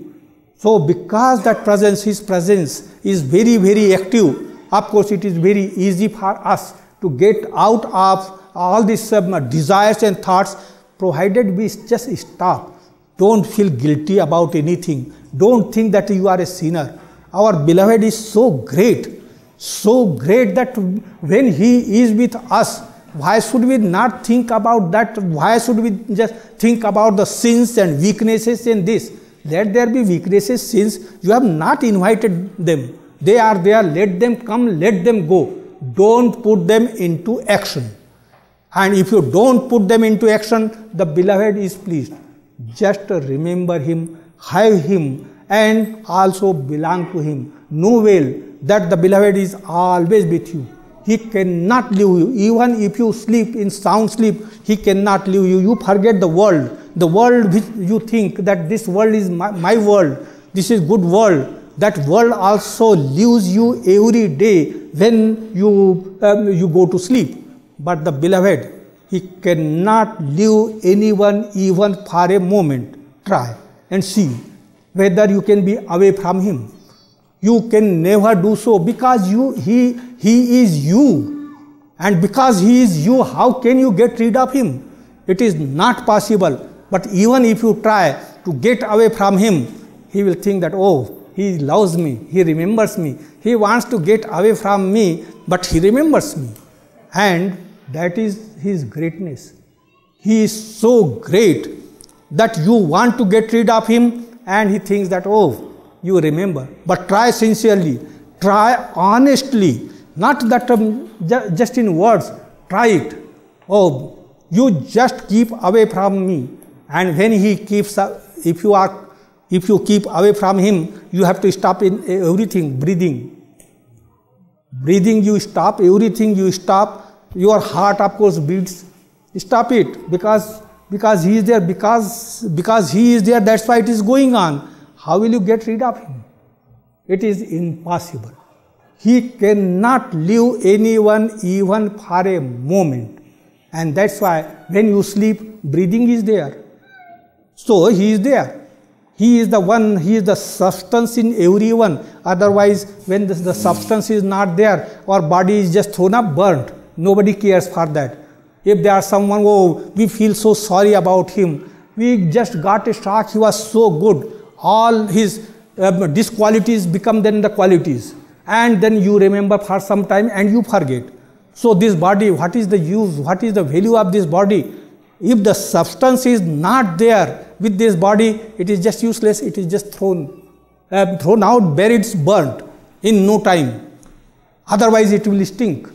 So because that presence, his presence is very, very active, of course it is very easy for us to get out of all these desires and thoughts, provided we just stop. Don't feel guilty about anything. Don't think that you are a sinner. Our beloved is so great that when He is with us, why should we not think about that? Why should we just think about the sins and weaknesses in this? Let there be weaknesses, sins. You have not invited them. They are there. Let them come. Let them go. Don't put them into action. And if you don't put them into action, the beloved is pleased. Just remember Him, have Him, and also belong to Him. Know well that the beloved is always with you. He cannot leave you. Even if you sleep in sound sleep, He cannot leave you. You forget the world. The world which you think that this world is my world, this is good world. That world also leaves you every day when you go to sleep. But the beloved, He cannot leave anyone even for a moment. Try and see whether you can be away from Him. You can never do so because He is you, and because He is you, how can you get rid of Him? It is not possible. But even if you try to get away from Him, He will think that, oh, He loves me, He remembers me, He wants to get away from me, but He remembers me. And that is His greatness. He is so great that you want to get rid of Him, and He thinks that, oh, you remember. But try sincerely, try honestly, not that just in words, try it. Oh, you just keep away from me. And when He keeps, if you keep away from Him, you have to stop in everything, breathing. Breathing you stop, everything you stop, your heart of course beats. Stop it, because He is there, because He is there, that's why it is going on. How will you get rid of Him? It is impossible. He cannot leave anyone even for a moment. And that's why when you sleep, breathing is there. So He is there. He is the one, He is the substance in everyone. Otherwise, when the substance is not there, our body is just thrown up, burnt. Nobody cares for that. If there are someone, oh, we feel so sorry about him. We just got a shock, he was so good. All his disqualities become then the qualities, and then you remember for some time and you forget. So this body, what is the use, what is the value of this body? If the substance is not there with this body, it is just useless, it is just thrown out, buried, burnt in no time. Otherwise it will stink.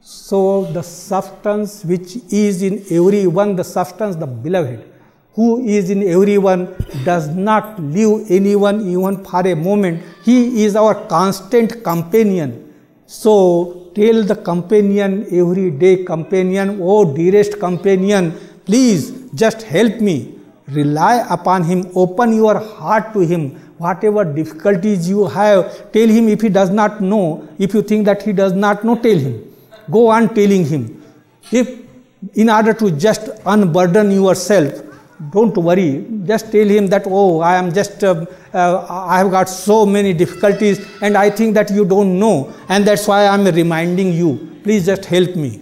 So the substance which is in everyone, the substance, the beloved, who is in everyone, does not leave anyone even for a moment. He is our constant companion. So tell the companion, everyday companion, oh dearest companion, please just help me. Rely upon him, open your heart to him. Whatever difficulties you have, tell him. If he does not know, if you think that he does not know, tell him. Go on telling him. If in order to just unburden yourself, don't worry, just tell him that, oh, I am just, I have got so many difficulties and I think that you don't know, and that's why I am reminding you, please just help me.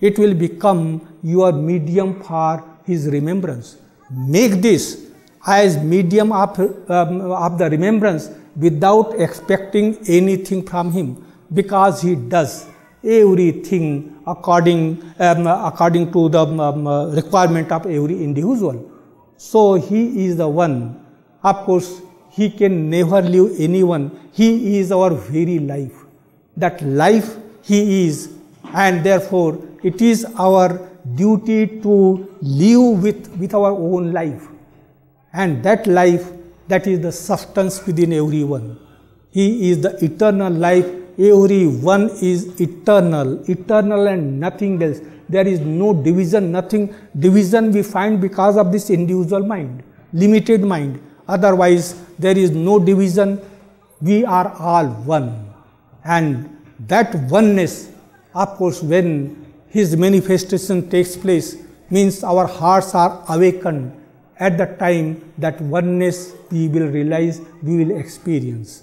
It will become your medium for his remembrance. Make this as medium of the remembrance without expecting anything from him, because he does everything according to the requirement of every individual. So he is the one. Of course, he can never leave anyone. He is our very life. That life he is, and therefore it is our duty to live with our own life. And that life, that is the substance within everyone. He is the eternal life. Everyone is eternal, eternal and nothing else. There is no division, nothing. Division we find because of this individual mind, limited mind. Otherwise, there is no division. We are all one. And that oneness, of course, when his manifestation takes place, means our hearts are awakened. At that time, that oneness we will realize, we will experience.